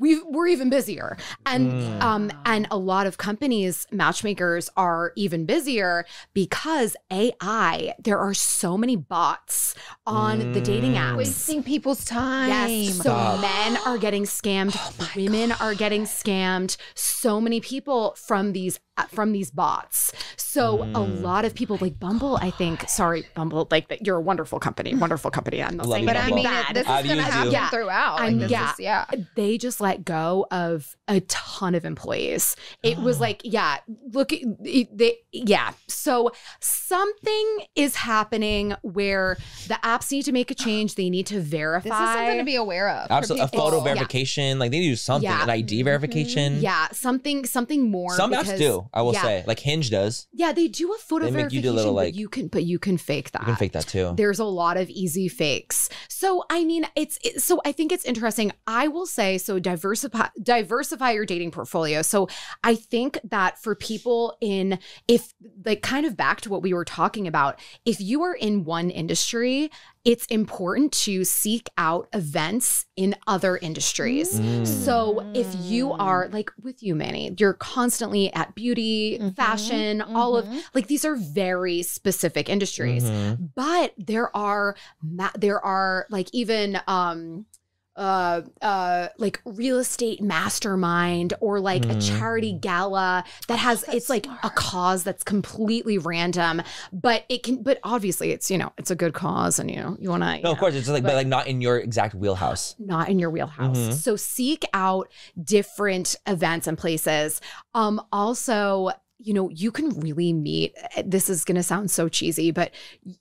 We've, we're even busier, and mm. um, and a lot of companies, matchmakers are even busier because A I. There are so many bots on mm. the dating apps, wasting people's time. Yes, so Stop. men are getting scammed, oh women God. are getting scammed. So many people from these from these bots. So mm. a lot of people like Bumble. God. I think sorry, Bumble. Like that, you're a wonderful company, wonderful company. I'm not saying that, but I mean, it, this is going to happen yeah. throughout. Like, this yeah, is, yeah. They just like. Let go of a ton of employees. It was like, yeah, look, they, yeah. So something is happening where the apps need to make a change. They need to verify. This is something to be aware of. Absolutely, a photo verification. Yeah. Like they need to do something. Yeah. An I D verification. Yeah, something, something more. Some because, apps do. I will yeah. say, like Hinge does. Yeah, they do a photo they verification. Make you do a little, like, but you can, but you can fake that. You can fake that too. There's a lot of easy fakes. So I mean, it's it, so I think it's interesting. I will say so. Diversify, diversify your dating portfolio. So I think that for people in, if like kind of back to what we were talking about, if you are in one industry, it's important to seek out events in other industries. Mm. So if you are like with you, Manny, you're constantly at beauty, mm-hmm, fashion, mm-hmm. all of like these are very specific industries, mm-hmm. but there are, there are like even, um, Uh, uh, like real estate mastermind or like mm. a charity gala that has, that's it's like smart. a cause that's completely random, but it can, but obviously it's, you know, it's a good cause and, you know, you want to. No, know, of course. It's like, but, but like not in your exact wheelhouse. Not in your wheelhouse. Mm-hmm. So seek out different events and places. Um, also, you know, you can really meet, this is going to sound so cheesy, but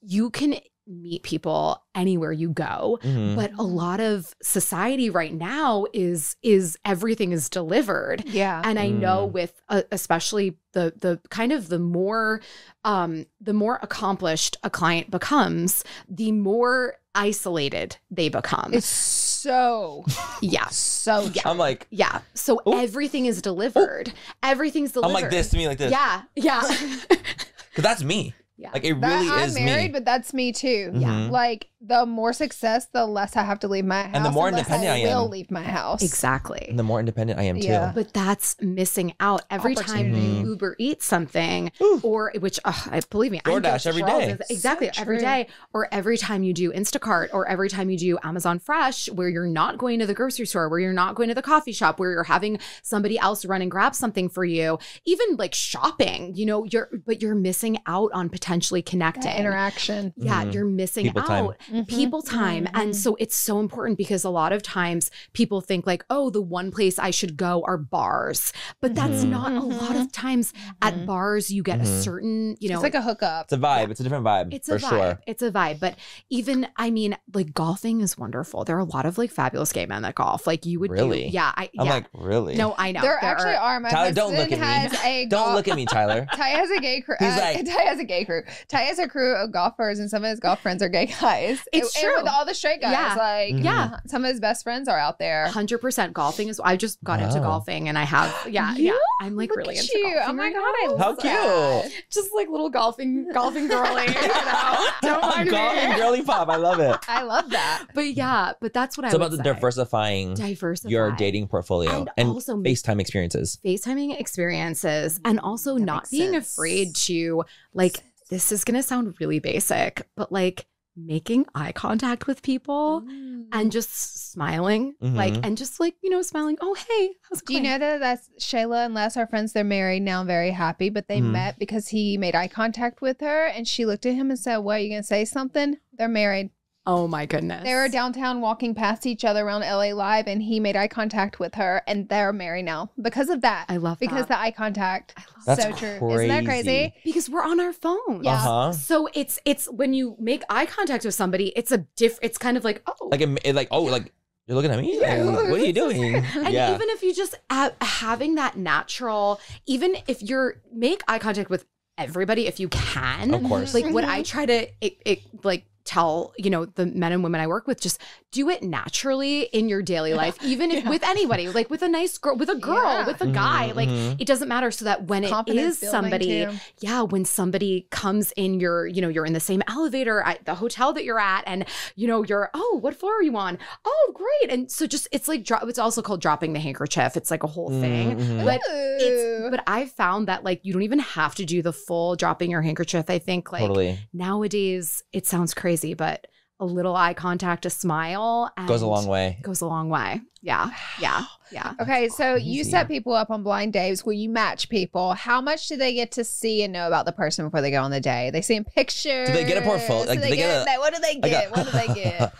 you can meet people anywhere you go, mm-hmm. but a lot of society right now is is everything is delivered. Yeah, and I mm. know with uh, especially the the kind of the more um, the more accomplished a client becomes, the more isolated they become. It's so yeah, so yeah. I'm like yeah. So oh, everything is delivered. Oh, everything's delivered. I'm like this to me like this. Yeah, yeah. Because that's me. Yeah. Like it really that, I'm is married, me. but that's me too. Yeah. Mm-hmm. Like the more success, the less I have to leave my house. And the more independent I, I am. will leave my house. Exactly. And the more independent I am too. Yeah. But that's missing out every time you Uber eat something, Ooh. or which uh, I believe me, DoorDash every day. Is, exactly so every day, or every time you do Instacart, or every time you do Amazon Fresh, where you're not going to the grocery store, where you're not going to the coffee shop, where you're having somebody else run and grab something for you. Even like shopping, you know, you're but you're missing out on potential. Potentially connecting that interaction. Yeah, mm-hmm. you're missing people out. Time. Mm-hmm. People time. Mm-hmm. And so it's so important because a lot of times people think like, oh, the one place I should go are bars. But that's mm-hmm. not mm-hmm. a lot of times mm-hmm. at bars you get mm-hmm. a certain, you know. It's like a hookup. It's a vibe. Yeah. It's a different vibe. It's a for vibe. Sure. It's a vibe. But even, I mean, like golfing is wonderful. There are a lot of like fabulous gay men that golf. Like you would really? do. Yeah. I, yeah. I'm like, really? No, I know. There, there actually are. are. My Tyler, don't look at me. Don't look at me, Tyler. Ty has a gay crew. Uh, like, Ty has a gay crew. Ty has a crew of golfers, and some of his golf friends are gay guys. It's it, true. And with all the straight guys, yeah. like mm-hmm. yeah, some of his best friends are out there. one hundred percent golfing is. I just got oh. into golfing, and I have yeah, you? yeah. I'm like Look really into you. golfing. Oh my god, I love how cute! That. Just like little golfing, golfing girly. You know? Don't mind golfing me. girly pop. I love it. I love that. But yeah, but that's what so I. So about would the say. diversifying, diversifying your dating portfolio and, and also FaceTime experiences, FaceTiming experiences, and also that not being sense. afraid to like. This is going to sound really basic, but like making eye contact with people mm. and just smiling, mm-hmm. like, and just like, you know, smiling. Oh, hey, how's it going? Do you know that that's Shayla and Les are friends? They're married now, very happy, but they mm. met because he made eye contact with her and she looked at him and said, what, are you going to say something? They're married. Oh my goodness. They were downtown walking past each other around L A Live and he made eye contact with her and they're married now because of that. I love that. Because the eye contact. I love that. That's so true. Isn't that crazy? Because we're on our phones. Yeah. Uh-huh. So it's, it's when you make eye contact with somebody, it's a diff, it's kind of like, oh. Like, it, like, oh, like. You're looking at me? Yeah. Like, what are you doing? And yeah. even if you just uh, having that natural, even if you're make eye contact with everybody, if you can, of course. Like mm-hmm. what I try to, it, it like tell, you know, the men and women I work with, just do it naturally in your daily life, even if yeah. with anybody, like with a nice girl, with a girl, yeah. with a mm-hmm, guy, like mm-hmm. it doesn't matter. So that when confidence it is building somebody, too. yeah, when somebody comes in your, you know, you're in the same elevator at the hotel that you're at, and you know, you're, oh, what floor are you on? Oh, great. And so just, it's like, dro- it's also called dropping the handkerchief. It's like a whole thing, mm-hmm. but Ooh. it's, but I found that like, you don't even have to do the full dropping your handkerchief. I think like totally. nowadays it sounds crazy. But a little eye contact, a smile, and goes a long way. Goes a long way. Yeah, yeah, yeah. Okay, so you set people up on blind dates where you match people. How much do they get to see and know about the person before they go on the day? They see in pictures. Do they get a portfolio? Like, do they they get get a, a, what do they get? Got, what do they get?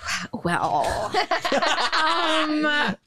Well, um,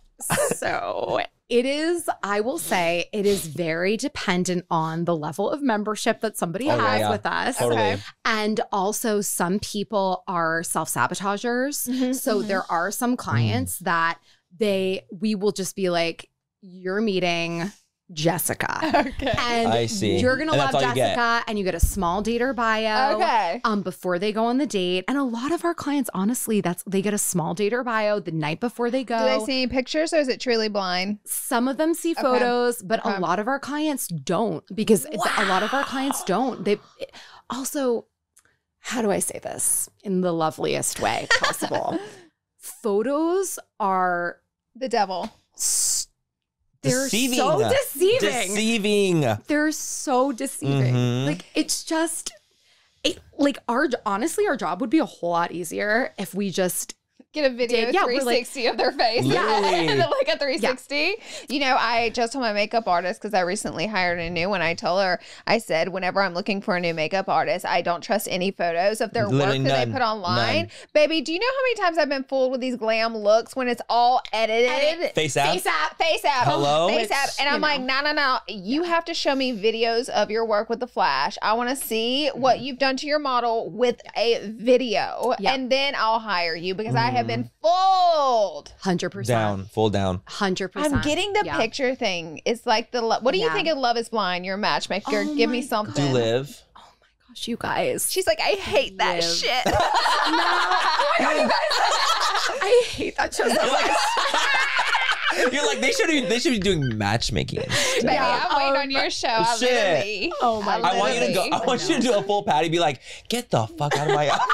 so. It is, I will say, it is very dependent on the level of membership that somebody oh, has yeah. with us. Totally. And also some people are self-sabotagers. Mm-hmm. So mm-hmm. there are some clients mm. that they, we will just be like, you're meeting Jessica. Okay. And I see. You're going to love Jessica, and you get a small dater bio okay. um, before they go on the date. And a lot of our clients, honestly, that's they get a small dater bio the night before they go. Do they see pictures, or is it truly blind? Some of them see okay. photos, but okay. a lot of our clients don't, because wow. it's, a lot of our clients don't. They it, also, how do I say this in the loveliest way possible? Photos are the devil. So They're deceiving. so deceiving. Deceiving. They're so deceiving. Mm-hmm. Like, it's just, it, like, our, honestly, our job would be a whole lot easier if we just get a video did, yeah, three sixty like, of their face. Yeah. And then like a three sixty. Yeah. You know, I just told my makeup artist, because I recently hired a new one. I told her, I said, whenever I'm looking for a new makeup artist, I don't trust any photos of their Literally work that none. they put online. None. Baby, do you know how many times I've been fooled with these glam looks when it's all edited? Edit. Face app? Face app. Face app. Hello? Face Which, app. And I'm know. like, no, no, no. You yeah. have to show me videos of your work with the flash. I want to see mm. what you've done to your model with a video. Yeah. And then I'll hire you, because mm. I have I've been fooled. one hundred percent. Down, full down. one hundred percent. I'm getting the yeah. picture thing. It's like the, lo- what do you yeah. think of Love Is Blind? You're a matchmaker. Oh Give me something. God. Do live. Oh my gosh, you guys. She's like, I hate that live. shit. No. Oh my God, you guys. I hate that show so much. You're like, they should be, they should be doing matchmaking. Baby, yeah. I'm waiting um, on your show. I shit. Literally. Oh my God. I want you to go. I want I you to do a full Patty. Be like, get the fuck out of my office.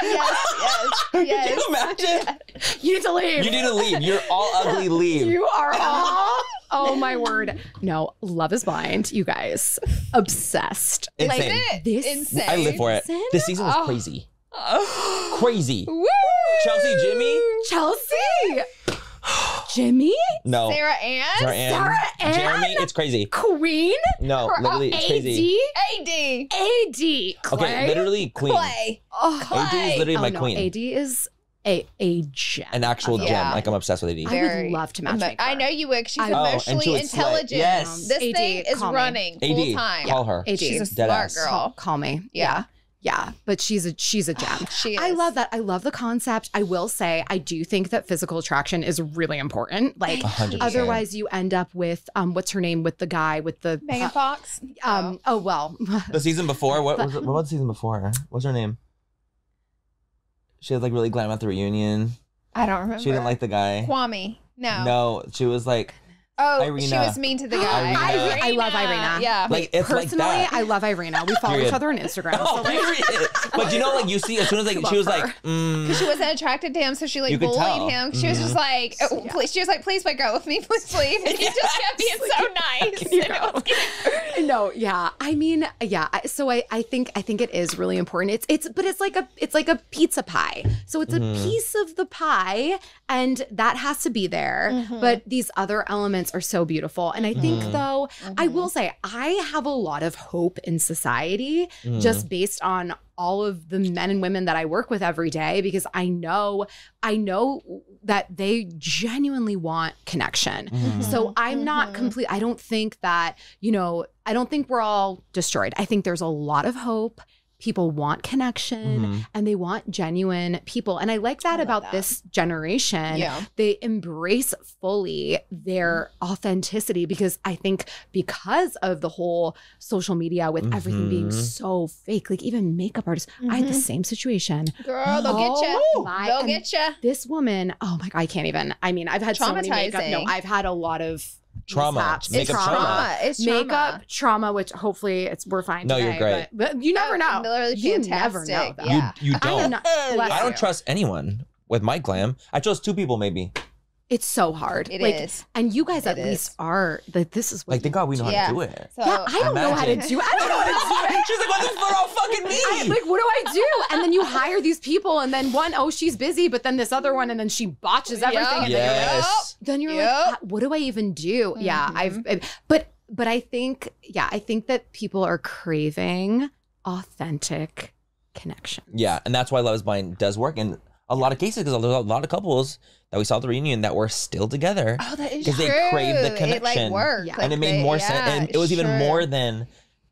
Yes, yes, yes. Could you imagine? Yes. You need to leave. You need to leave. You're all ugly. Leave. You are all. Oh my word. No, Love Is Blind. You guys, obsessed. Insane. Like this. Insane. I live for it. Insane? This season was oh. crazy. Oh. Crazy. Woo! Chelsea, Jimmy. Chelsea. Jimmy? No. Sarah Ann? Sarah Ann? Sarah Ann? Jeremy? It's crazy. Queen? No, literally, it's crazy. A D? A D. A D. Clay? Okay, literally Queen. Clay. Oh, Clay. A D is literally oh, my no. queen. A D is a, a gem. An actual gem. Yeah. Like, I'm obsessed with A D. I Very would love to matchmake I know you would, because she's oh, emotionally intelligent. Yes. This A D, thing is running me. full time. Yeah. Call her. A D. She's a smart Deadass. girl. Call me. Yeah. yeah. Yeah, but she's a she's a gem. She is. I love that. I love the concept. I will say, I do think that physical attraction is really important. Like, one hundred percent. Otherwise, you end up with um, what's her name with the guy with the Megan Fox. Um, oh. oh well, the season before. What but, was it, what was the season before? What's her name? She had like really glam at the reunion. I don't remember. She didn't like the guy. Kwame. No. No, she was like. Oh, Irina. She was mean to the guy. Irina. Irina. I love Irina. Yeah. Like, it's Personally, like that. I love Irina. We follow each other on Instagram. Oh, so like, but you know, like, you see, as soon as, like, she was her. like, mm. Cause she wasn't attracted to him, so she, like, you bullied him. She mm-hmm. was just like, oh, yeah. please. She was like, please wake up with me, please, please. And he yes. just kept being so nice. Can you know? No, yeah. I mean, yeah. So I, I think, I think it is really important. It's, it's, but it's like a, it's like a pizza pie. So it's mm-hmm. a piece of the pie, and that has to be there. Mm-hmm. But these other elements are so beautiful. And I think mm. though, mm-hmm. I will say, I have a lot of hope in society mm. just based on all of the men and women that I work with every day, because I know, I know that they genuinely want connection. Mm-hmm. So I'm mm-hmm. not complete. I don't think that, you know, I don't think we're all destroyed. I think there's a lot of hope. people want connection mm-hmm. and they want genuine people. And I like that I about that. This generation. Yeah. They embrace fully their authenticity, because I think because of the whole social media with mm-hmm. everything being so fake, like even makeup artists, mm-hmm. I had the same situation. Girl, they'll oh, get you. They'll get you. This woman, oh my God, I can't even. I mean, I've had so many makeup. No, I've had a lot of trauma. Makeup trauma. trauma. It's trauma. Makeup trauma, which hopefully it's we're fine. No, today, you're great. But, but you never know. Really you fantastic. never know. Though. Yeah. You, you don't. Not, I don't you. trust anyone with my glam. I chose two people maybe. It's so hard. It like, is. And you guys it at is. least are. Like, this is what Like, thank God we know yeah. how to do it. So, yeah, I don't imagine. know how to do it. I don't know how to do it. She's like, what the fuck all fucking me? I'm like, what do I do? And then you hire these people, and then one, oh, she's busy, but then this other one, and then she botches everything. Yep. And yes. Then you're like, then you're yep. like, what do I even do? Mm-hmm. Yeah, I've, I've, but, but I think, yeah, I think that people are craving authentic connection. Yeah, and that's why Love Is Blind does work in a lot of cases, because there's a lot of couples that we saw at the reunion that were still together. Oh, that is true. Because they craved the connection. It like worked. Yeah. And it made they, more yeah, sense. And it was sure. even more than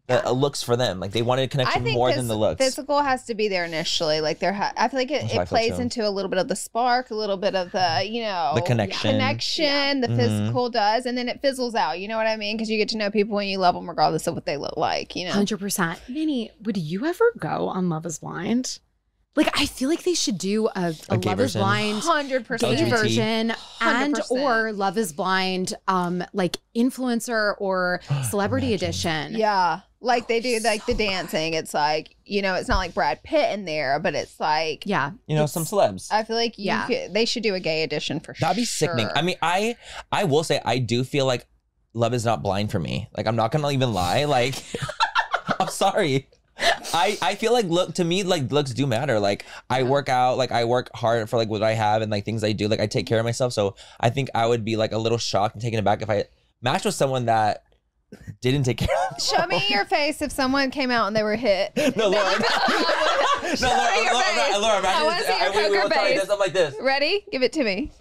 the yeah. looks for them. Like they wanted a connection more than the looks. Physical has to be there initially. Like there, ha I feel like it, it feel plays so. into a little bit of the spark, a little bit of the, you know. The connection. Connection, yeah. the physical mm-hmm. does. And then it fizzles out. You know what I mean? Because you get to know people and you love them regardless of what they look like, you know. one hundred percent. Manny, would you ever go on Love Is Blind? Like, I feel like they should do a, a, a Love Is Blind gay version and or Love Is Blind um, like influencer or celebrity Imagine. edition. Yeah. Like they do like so the dancing. Good. It's like, you know, it's not like Brad Pitt in there, but it's like. Yeah. You know, some celebs. I feel like you yeah. could, they should do a gay edition for sure. That'd be sickening. I mean, I, I will say I do feel like Love Is Not Blind for me. Like, I'm not going to even lie. Like, I'm sorry. I, I feel like look to me like looks do matter. Like I work out, like I work hard for like what I have and like things I do. Like I take care of myself. So I think I would be like a little shocked and taken aback if I matched with someone that didn't take care of themselves. Show me your face if someone came out and they were hit. No, Laura. no, Laura, Show Laura, me your Laura, face. Laura, Laura, imagine I want to see your poker we, we face. This, I'm like this. Ready? Give it to me.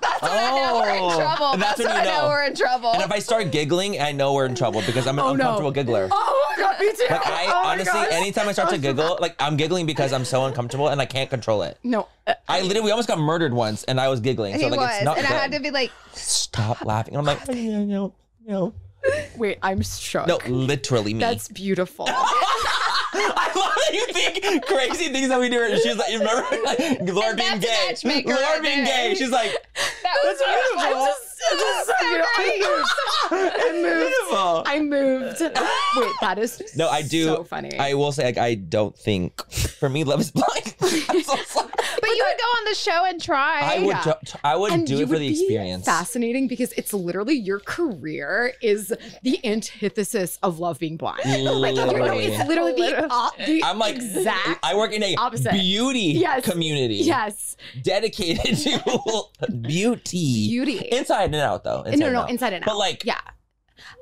That's when oh, I know we're in trouble. And that's, that's when, when you know. I know we're in trouble. And if I start giggling, I know we're in trouble because I'm an oh, uncomfortable no. giggler. Oh my God, me too. Like I oh honestly, anytime I start to giggle, like I'm giggling because I'm so uncomfortable and I can't control it. No. I literally we almost got murdered once and I was giggling. He so like was, it's not and good. I had to be like, stop laughing. And I'm like, no, no, no. Wait, I'm shook. No, literally me. That's beautiful. I love that you think crazy things that we do. She's like, you remember like Laura being gay. Laura being gay. She's like, that was beautiful. Just, I moved. I moved. Wait, that is no. I do. So funny. I will say, like, I don't think for me, Love Is Blind. I'm so sorry. But you would go on the show and try. I would. Yeah. I would and do it for the experience. Fascinating, because it's literally your career is the antithesis of Love Being Blind. Like, you know, it's literally the, uh, the I'm like exact. I work in a opposite. beauty yes. community. Yes. Dedicated to beauty. Beauty. Inside and out, though. Inside no, no, no. Inside and out. But like, yeah.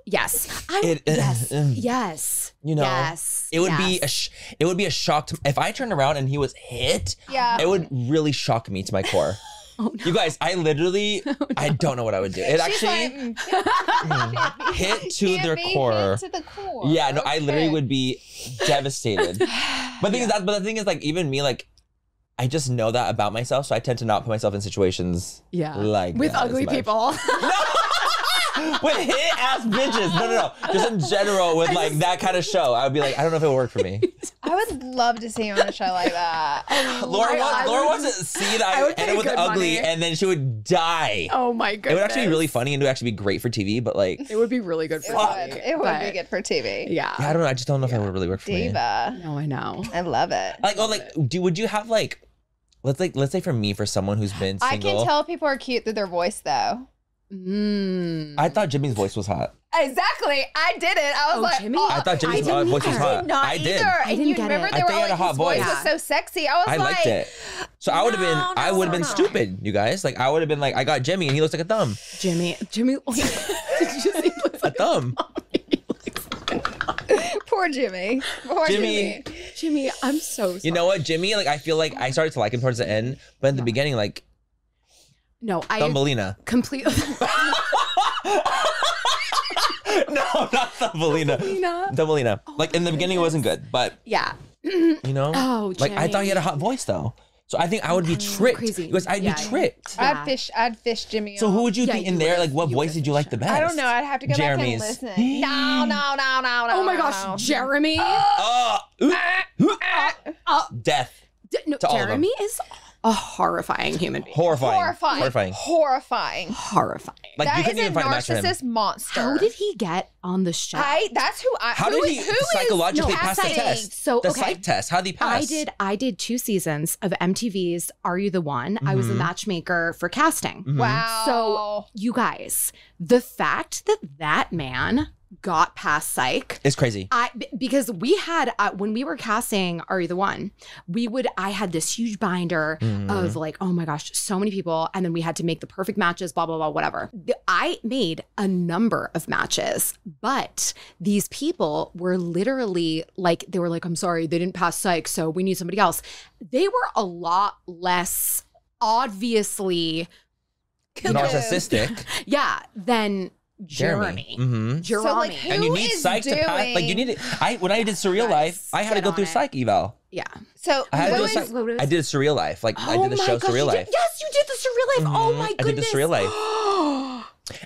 Yes. It, yes. yes. You know, yes, it would yes. be a sh it would be a shock to if I turned around and he was hit. Yeah. It would really shock me to my core. Oh, no. You guys, I literally, oh, no. I don't know what I would do. It She's actually like, mm, hit to Can't their core. Hit to the core. Yeah, no, okay. I literally would be devastated. But the thing yeah. is, that, but the thing is, like, even me, like, I just know that about myself, so I tend to not put myself in situations yeah. like with that ugly people. No. With hit ass bitches. No, no, no. Just in general with like that kind of show. I would be like, I don't know if it would work for me. I would love to see you on a show like that. Oh, Laura wants Laura wants to see that I ended with ugly money. And then she would die. Oh my goodness. It would actually be really funny and it would actually be great for T V, but like it would be really good for T V. It, it would be good for T V. Yeah. yeah. I don't know. I just don't know yeah. if it would really work for Diva. me. Diva. No, I know. I love it. Like, oh, like, do would you have like let's like let's say for me, for someone who's been single. I can tell people are cute through their voice though. Mm. I thought Jimmy's voice was hot. Exactly. I did it. I was oh, like, Jimmy? Oh. I thought Jimmy's I voice either. was hot. I did not I did. either. I didn't and you get remember it. They I were all like, a hot his voice yeah. was so sexy. I was I like, I liked it. So I would have no, been, no, I would have no, been no. stupid, you guys. Like I would have been like, I got Jimmy and he looks like a thumb. Jimmy, Jimmy, did you just say looks like a thumb? Poor Jimmy. Poor Jimmy. Jimmy. Jimmy, I'm so sorry. You know what, Jimmy? Like I feel like I started to like him towards the end, but in the beginning, like. No, I Thumbelina. Completely. No, not Thumbelina. Thumbelina. Thumbelina. Oh, like in the beginning, goodness. It wasn't good, but yeah, you know, oh, like I thought he had a hot voice though. So I think I would be tricked. Crazy. Because I'd yeah, be tricked. Yeah. I'd fish. I'd fish Jimmy. So who would you yeah, think you in there? Like, what voice did you like the best? I don't know. I'd have to go Jeremy's. Back and listen. No, no, no, no, no. Oh my gosh, no. Jeremy! Uh, uh, uh, uh, uh, death. D no, to Jeremy all of them. Is a horrifying human being. Horrifying. Horrifying. Horrifying. Horrifying. Horrifying. Like that you couldn't even find a match for him. That is a narcissist monster. How did he get on the show? I, that's who I. How who did he is, psychologically no, pass the test? So the okay. psych test. How did he pass? I did. I did two seasons of M T V's Are You The One. Mm-hmm. I was a matchmaker for casting. Mm-hmm. Wow. So you guys, the fact that that man got past psych. It's crazy. I because we had uh, when we were casting Are You The One, we would I had this huge binder mm. of like, oh my gosh, so many people, and then we had to make the perfect matches, blah blah blah, whatever. I made a number of matches, but these people were literally like they were like, I'm sorry, they didn't pass psych, so we need somebody else. They were a lot less obviously narcissistic. Yeah, than Jeremy. Jeremy. Mm-hmm. Jeremy. So like, who and you need is psych doing... to pass. Like you need it. I when I did Surreal Life, I had to go through it. Psych eval. Yeah. So I, had to go is, psych. I did Surreal Life. Like oh I did the show gosh, Surreal Life. Did, yes, you did the Surreal Life. Mm-hmm. Oh my goodness. I did the Surreal Life.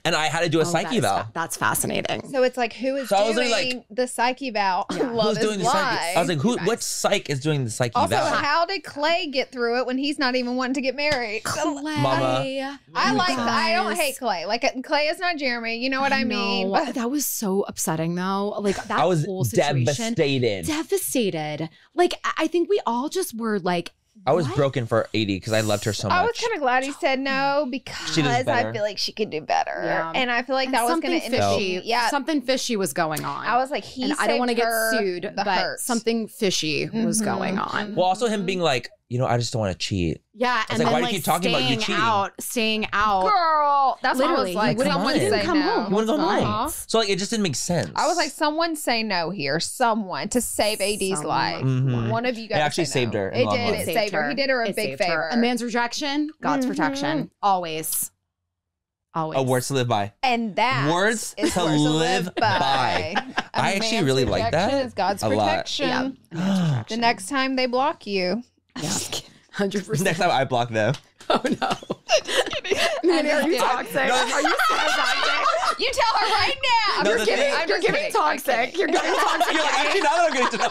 And I had to do a oh, psych eval. That's, fa that's fascinating. So it's like who is so doing like, the psych eval? Yeah. Love Is Blind. I was like, who? Nice. What psych is doing the psych eval? Also, how did Clay get through it when he's not even wanting to get married? Clay, Mama. I like. Guys. I don't hate Clay. Like Clay is not Jeremy. You know what I, I mean? But that was so upsetting, though. Like that I was whole situation. Devastated. Devastated. Like I think we all just were like. I was what? Broken for eighty because I loved her so much. I was kind of glad he said no because I feel like she could do better. Yeah. And I feel like and that was going to fishy. Yeah. Something fishy was going on. I was like, he and I don't want to get sued, but hurt. Something fishy mm-hmm. was going on. Well, also him being like, you know, I just don't want to cheat. Yeah, and like, then why like do you keep talking about you cheating? Out, staying out, girl. That's literally what I was like. Someone say come no. Home. You want to go home? Uh-huh. So like, it just didn't make sense. I was like, someone say no here. Someone to save someone. A D's life. Mm-hmm. One of you guys. It actually saved no. her. It did. It, it saved her. her. He did her a it big favor. Her. A man's rejection, God's mm-hmm. protection, always. Always. A words to live by. And that words is to words live, live by. by. I actually really like that. Is God's protection. The next time they block you. Yeah, one hundred percent. Next time I block them. Oh no. Manny, are you toxic? No, are you so toxic? You tell her right now. No, you're giving, thing, I'm you're giving kidding, toxic. You're giving toxic. You're actually not I'm going to tell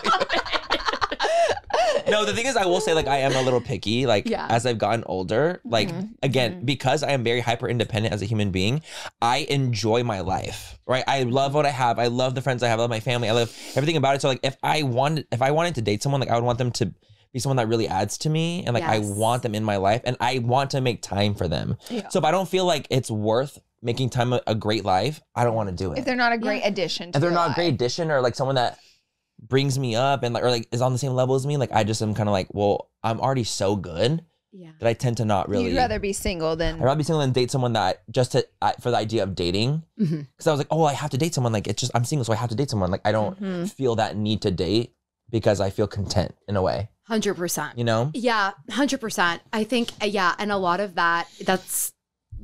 you. No, the thing is, I will say, like, I am a little picky. Like, yeah. as I've gotten older, like, mm-hmm. again, mm-hmm. because I am very hyper independent as a human being, I enjoy my life, right? I love what I have. I love the friends I have. I love my family. I love everything about it. So, like, if I wanted, if I wanted to date someone, like, I would want them to. Be someone that really adds to me and like yes. I want them in my life and I want to make time for them. Yeah. So if I don't feel like it's worth making time a, a great life, I don't want to do it. If they're not a great yeah. addition to If they're not life. A great addition or like someone that brings me up and like or like is on the same level as me, like I just am kind of like, well, I'm already so good yeah. that I tend to not really. You'd rather be single than. I'd rather be single than date someone that just to, I, for the idea of dating. Because mm-hmm. I was like, oh, I have to date someone. Like it's just, I'm single, so I have to date someone. Like I don't mm-hmm. feel that need to date because I feel content in a way. one hundred percent. You know? Yeah, one hundred percent. I think, yeah, and a lot of that, that's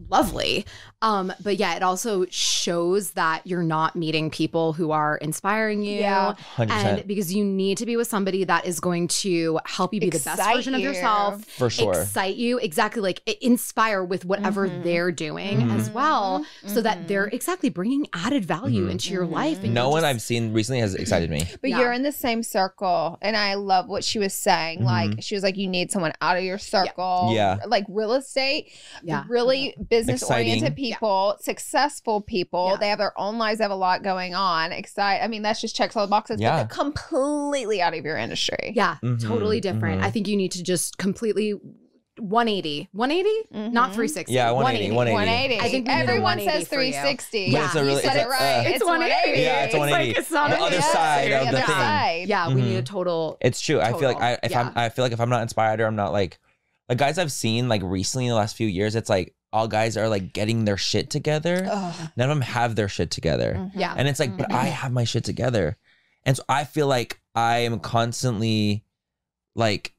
lovely. Um, but yeah, it also shows that you're not meeting people who are inspiring you. Yeah, one hundred percent. And because you need to be with somebody that is going to help you be excite the best version you. Of yourself. For sure. Excite you. Exactly. Like inspire with whatever mm-hmm. they're doing mm-hmm. as well mm-hmm. so that they're exactly bringing added value mm-hmm. into your mm-hmm. life. And no one just... I've seen recently has excited me. But yeah. you're in the same circle. And I love what she was saying. Mm-hmm. Like she was like, you need someone out of your circle. Yeah. yeah. Like real estate. Yeah. Really yeah. business-oriented people. People, yeah. successful people, yeah. they have their own lives, they have a lot going on. Excited. I mean, that's just checks all the boxes, yeah. but they're completely out of your industry. Yeah, mm-hmm, totally different. Mm-hmm. I think you need to just completely one eighty. one eighty? Mm-hmm. Not three sixty. Yeah, one eighty. one eighty. one eighty. I think everyone says three sixty. Yeah, it's a really, you said it's it right. Uh, it's one eighty. Yeah, it's one eighty. It's like it's not the other side of the thing. Yeah, we mm-hmm. need a total. It's true. Total. I feel like I if yeah. I'm I feel like if I'm not inspired or I'm not like like guys I've seen like recently in the last few years, it's like all guys are like getting their shit together. Ugh. None of them have their shit together. Mm-hmm. Yeah. And it's like, mm-hmm. but I have my shit together. And so I feel like I am constantly like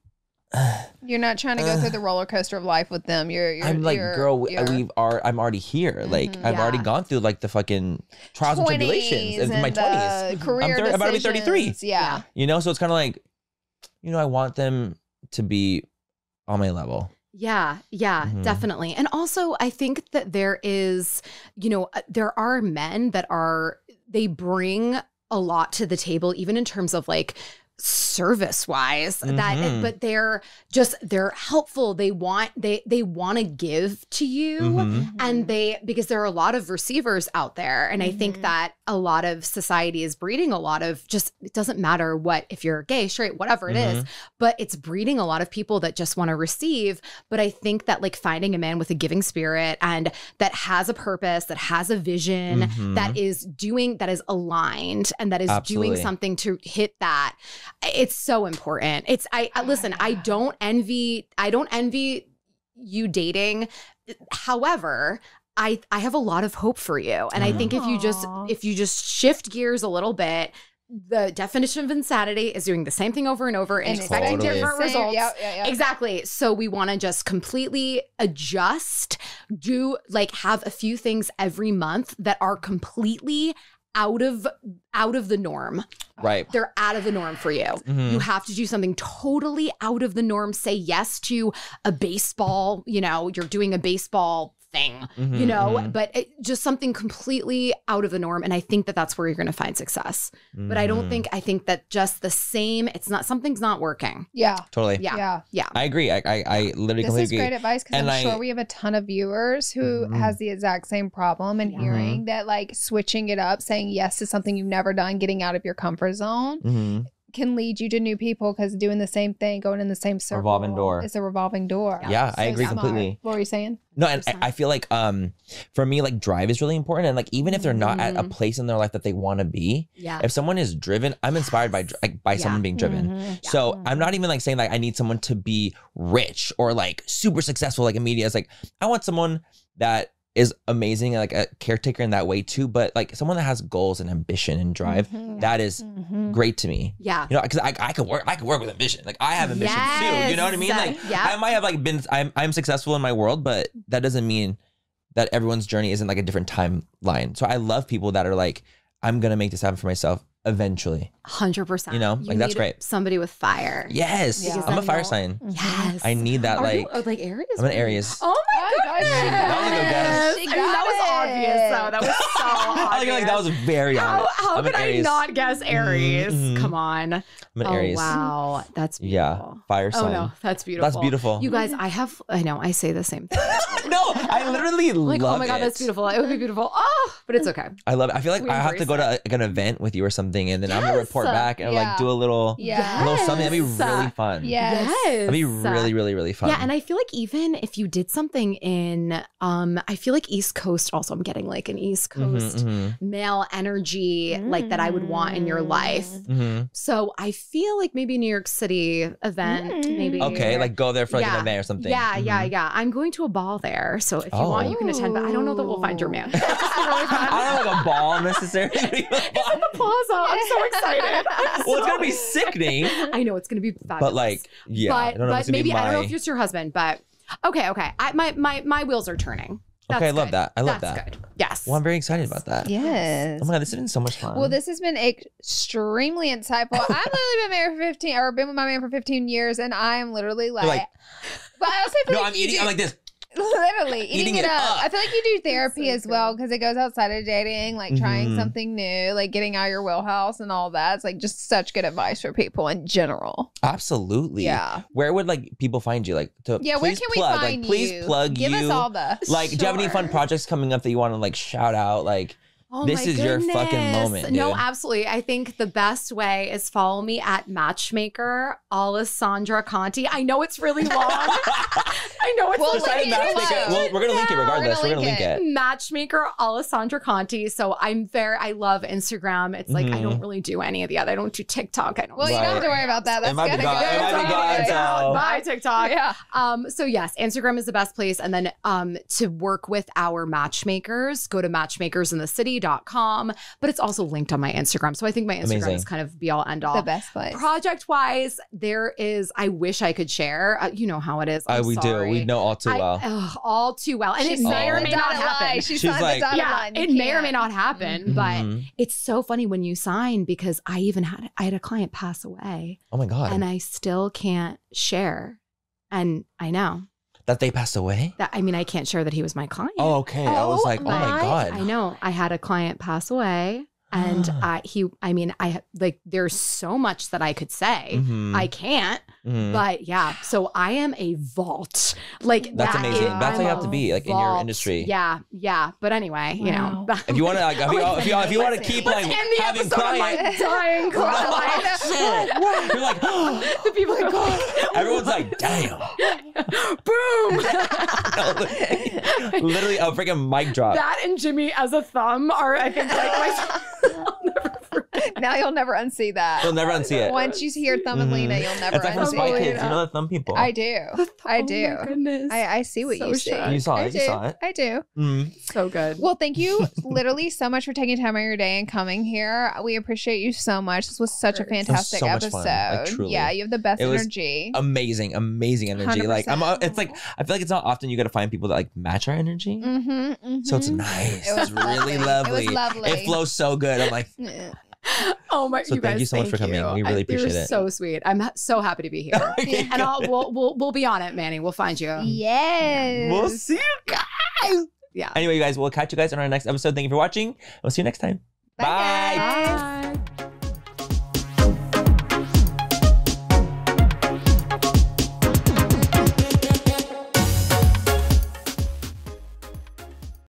uh, you're not trying to go uh, through the roller coaster of life with them. You're, you're I'm like, you're, girl, we, you're, we've are. I'm already here. Like, mm-hmm, I've yeah. already gone through like the fucking trials and tribulations in my twenties. Career I'm, I'm about to be thirty-three. Yeah, you know, so it's kind of like, you know, I want them to be on my level. Yeah, yeah, mm-hmm. definitely. And also, I think that there is, you know, there are men that are, they bring a lot to the table, even in terms of like service wise, mm-hmm. that, but they're just, they're helpful. They want, they, they want to give to you. Mm-hmm. And they, because there are a lot of receivers out there. And mm-hmm. I think that a lot of society is breeding a lot of just, it doesn't matter what, if you're gay, straight, whatever it mm-hmm. is, but it's breeding a lot of people that just want to receive. But I think that like finding a man with a giving spirit and that has a purpose, that has a vision, mm-hmm. that is doing, that is aligned and that is Absolutely. doing something to hit that. It's so important. It's I, I listen, I don't envy I don't envy you dating. However, I I have a lot of hope for you. And I think Aww. if you just if you just shift gears a little bit, the definition of insanity is doing the same thing over and over and, and expecting totally. different same. results. Yep, yep, yep. Exactly. So we want to just completely adjust, do like have a few things every month that are completely out of out of the norm. Right. They're out of the norm for you. Mm-hmm. You have to do something totally out of the norm. Say yes to a baseball, you know, you're doing a baseball thing, mm-hmm, you know, mm-hmm. but it, just something completely out of the norm. And I think that that's where you're going to find success. Mm-hmm. But I don't think, I think that just the same, it's not, something's not working. Yeah. Totally. Yeah. Yeah. yeah. I agree. I, I, I literally this completely is agree. Great advice, because I'm I, sure we have a ton of viewers who mm-hmm. has the exact same problem and yeah. hearing mm-hmm. that like switching it up, saying yes to something you've never done, getting out of your comfort zone. Mm-hmm. can lead you to new people, because doing the same thing, going in the same circle, revolving door. It's a revolving door. Yeah, yeah so I agree smart. completely. What were you saying? No, and I, I feel like um, for me, like drive is really important. And like, even if they're not mm-hmm. at a place in their life that they want to be, yeah. if someone is driven, I'm inspired by like, by yeah. someone being driven. Mm-hmm. yeah. So mm-hmm. I'm not even like saying like I need someone to be rich or like super successful like in media. It's like I want someone that is amazing, like a caretaker in that way too, but like someone that has goals and ambition and drive, mm-hmm. that is mm-hmm. great to me. Yeah, you know, because I I could work I could work with ambition. Like I have ambition yes. too. You know what I mean? Like yeah. I might have like been I'm I'm successful in my world, but that doesn't mean that everyone's journey isn't like a different timeline. So I love people that are like, I'm gonna make this happen for myself eventually. one hundred percent. You know, like you that's great. Somebody with fire. Yes. Yeah. I'm a fire sign. Yes. I need that. Are like you, like Aries? I'm an Aries. Oh my gosh. That was a good guess. I mean, that was obvious though. That was so obvious. I think like that was very obvious. How, how could I not guess Aries? Mm-hmm. Come on. I'm an oh, Aries. Wow. That's beautiful. Yeah. Fire sign. Oh no, that's beautiful. That's beautiful. You guys, I have, I know, I say the same thing. No, I literally like, love it. Oh my God, it. that's beautiful. It would be beautiful. Oh, but it's okay. I love it. I feel like we I have to go to like an event with you or something. And then yes. I'm gonna report back and yeah. like do a little, yes. a little something. That'd be really fun. Yes. That'd be really, really, really fun. Yeah, and I feel like even if you did something in, um, I feel like East Coast also, I'm getting like an East Coast mm-hmm, mm-hmm. male energy mm-hmm. like that I would want in your life. Mm-hmm. So I feel like maybe New York City event, mm-hmm. maybe. Okay, like go there for like yeah. an event or something. Yeah, mm-hmm. yeah, yeah. I'm going to a ball there. So if you oh. want, you can attend, but I don't know that we'll find your man. Really I don't like a ball necessarily. It's at the Palazzo. I'm so excited. I'm well, so it's going to be sickening. I know it's going to be fabulous. But like, yeah. But, I don't know but maybe, my... I don't know if it's your husband, but okay, okay. I, my, my, my wheels are turning. That's okay, I love good. that. I love That's that. That's good. Yes. Well, I'm very excited about that. Yes. Oh my God, this has been so much fun. Well, this has been extremely insightful. I've literally been married for fifteen, or been with my man for fifteen years, and I am literally like, like but I also feel no, like I'm eating, do, I'm like this. Literally eating, eating it, it up. up. I feel like you do therapy so as well, because it goes outside of dating, like mm-hmm. trying something new, like getting out of your wheelhouse and all that. It's like just such good advice for people in general. Absolutely. Yeah. Where would like people find you? Like to yeah. Where can plug, we find like, you? Please plug Give you. Give us all the like. Sure. Do you have any fun projects coming up that you want to like shout out? Like. Oh this is goodness. your fucking moment. Dude. No, absolutely. I think the best way is follow me at Matchmaker Alessandra Conti. I know it's really long. I know it's we'll really long. Well, we're gonna link it regardless. We're gonna, we're gonna link, link it. it. Matchmaker Alessandra Conti. So I'm there. I love Instagram. It's like mm-hmm. I don't really do any of the other. I don't do TikTok. I don't. Well, right. you don't have to worry about that. That's gonna go. Bye TikTok. Bye TikTok. Yeah. Um. So yes, Instagram is the best place. And then um to work with our matchmakers, go to Matchmakers in the City. Patty dot com, but it's also linked on my Instagram. So I think my Instagram Amazing. Is kind of be all end all. The best place. Project wise, there is, I wish I could share. Uh, you know how it is. I'm oh, we sorry. do. We know all too I, well. Ugh, all too well. And She's it may or may not happen. She's, She's like, yeah, it can. may or may not happen, mm-hmm. but it's so funny when you sign, because I even had, I had a client pass away. Oh my God. And I still can't share. And I know. That they passed away? That, I mean, I can't share that he was my client. Oh, okay. Oh, I was like, my, oh my God. I know. I had a client pass away. And I, he, I mean, I like, there's so much that I could say. Mm-hmm. I can't, mm-hmm. but yeah. So I am a vault. Like That's that amazing. Is, That's I'm how you have to be like vault. in your industry. Yeah. Yeah. But anyway, wow. you know. If you want to, like, if you, if you, if you want to keep like having clients. dying clients. You're like, oh, the people are like, everyone's like, damn. Boom. No, literally, literally a freaking mic drop. That and Jimmy as a thumb are, I think, like my... I'll never forget. Now you'll never unsee that. You'll never unsee it. Once you hear Thumb and Lena, you'll never That's unsee it. It's like from Spy Kids. You know the Thumb people. I do. Oh I do. My goodness. I, I see what so you see. You saw I it. Do. You saw it. I do. Mm. So good. Well, thank you literally so much for taking time out of your day and coming here. We appreciate you so much. This was such a fantastic so episode. Like, yeah, you have the best it energy. Amazing, amazing energy. one hundred percent. Like I'm. It's like I feel like it's not often you got to find people that like match our energy. Mm-hmm, mm-hmm. So it's nice. It was really lovely. It was lovely. It flows so good. I'm like, oh my! So you thank guys, you so much for coming. You. We really I, appreciate it. You're so sweet. I'm so happy to be here. Okay, and I'll, we'll we'll we'll be on it, Manny. We'll find you. Yes. Yeah. We'll see you guys. Yeah. Anyway, you guys, we'll catch you guys on our next episode. Thank you for watching. We'll see you next time. Bye. Bye. Bye.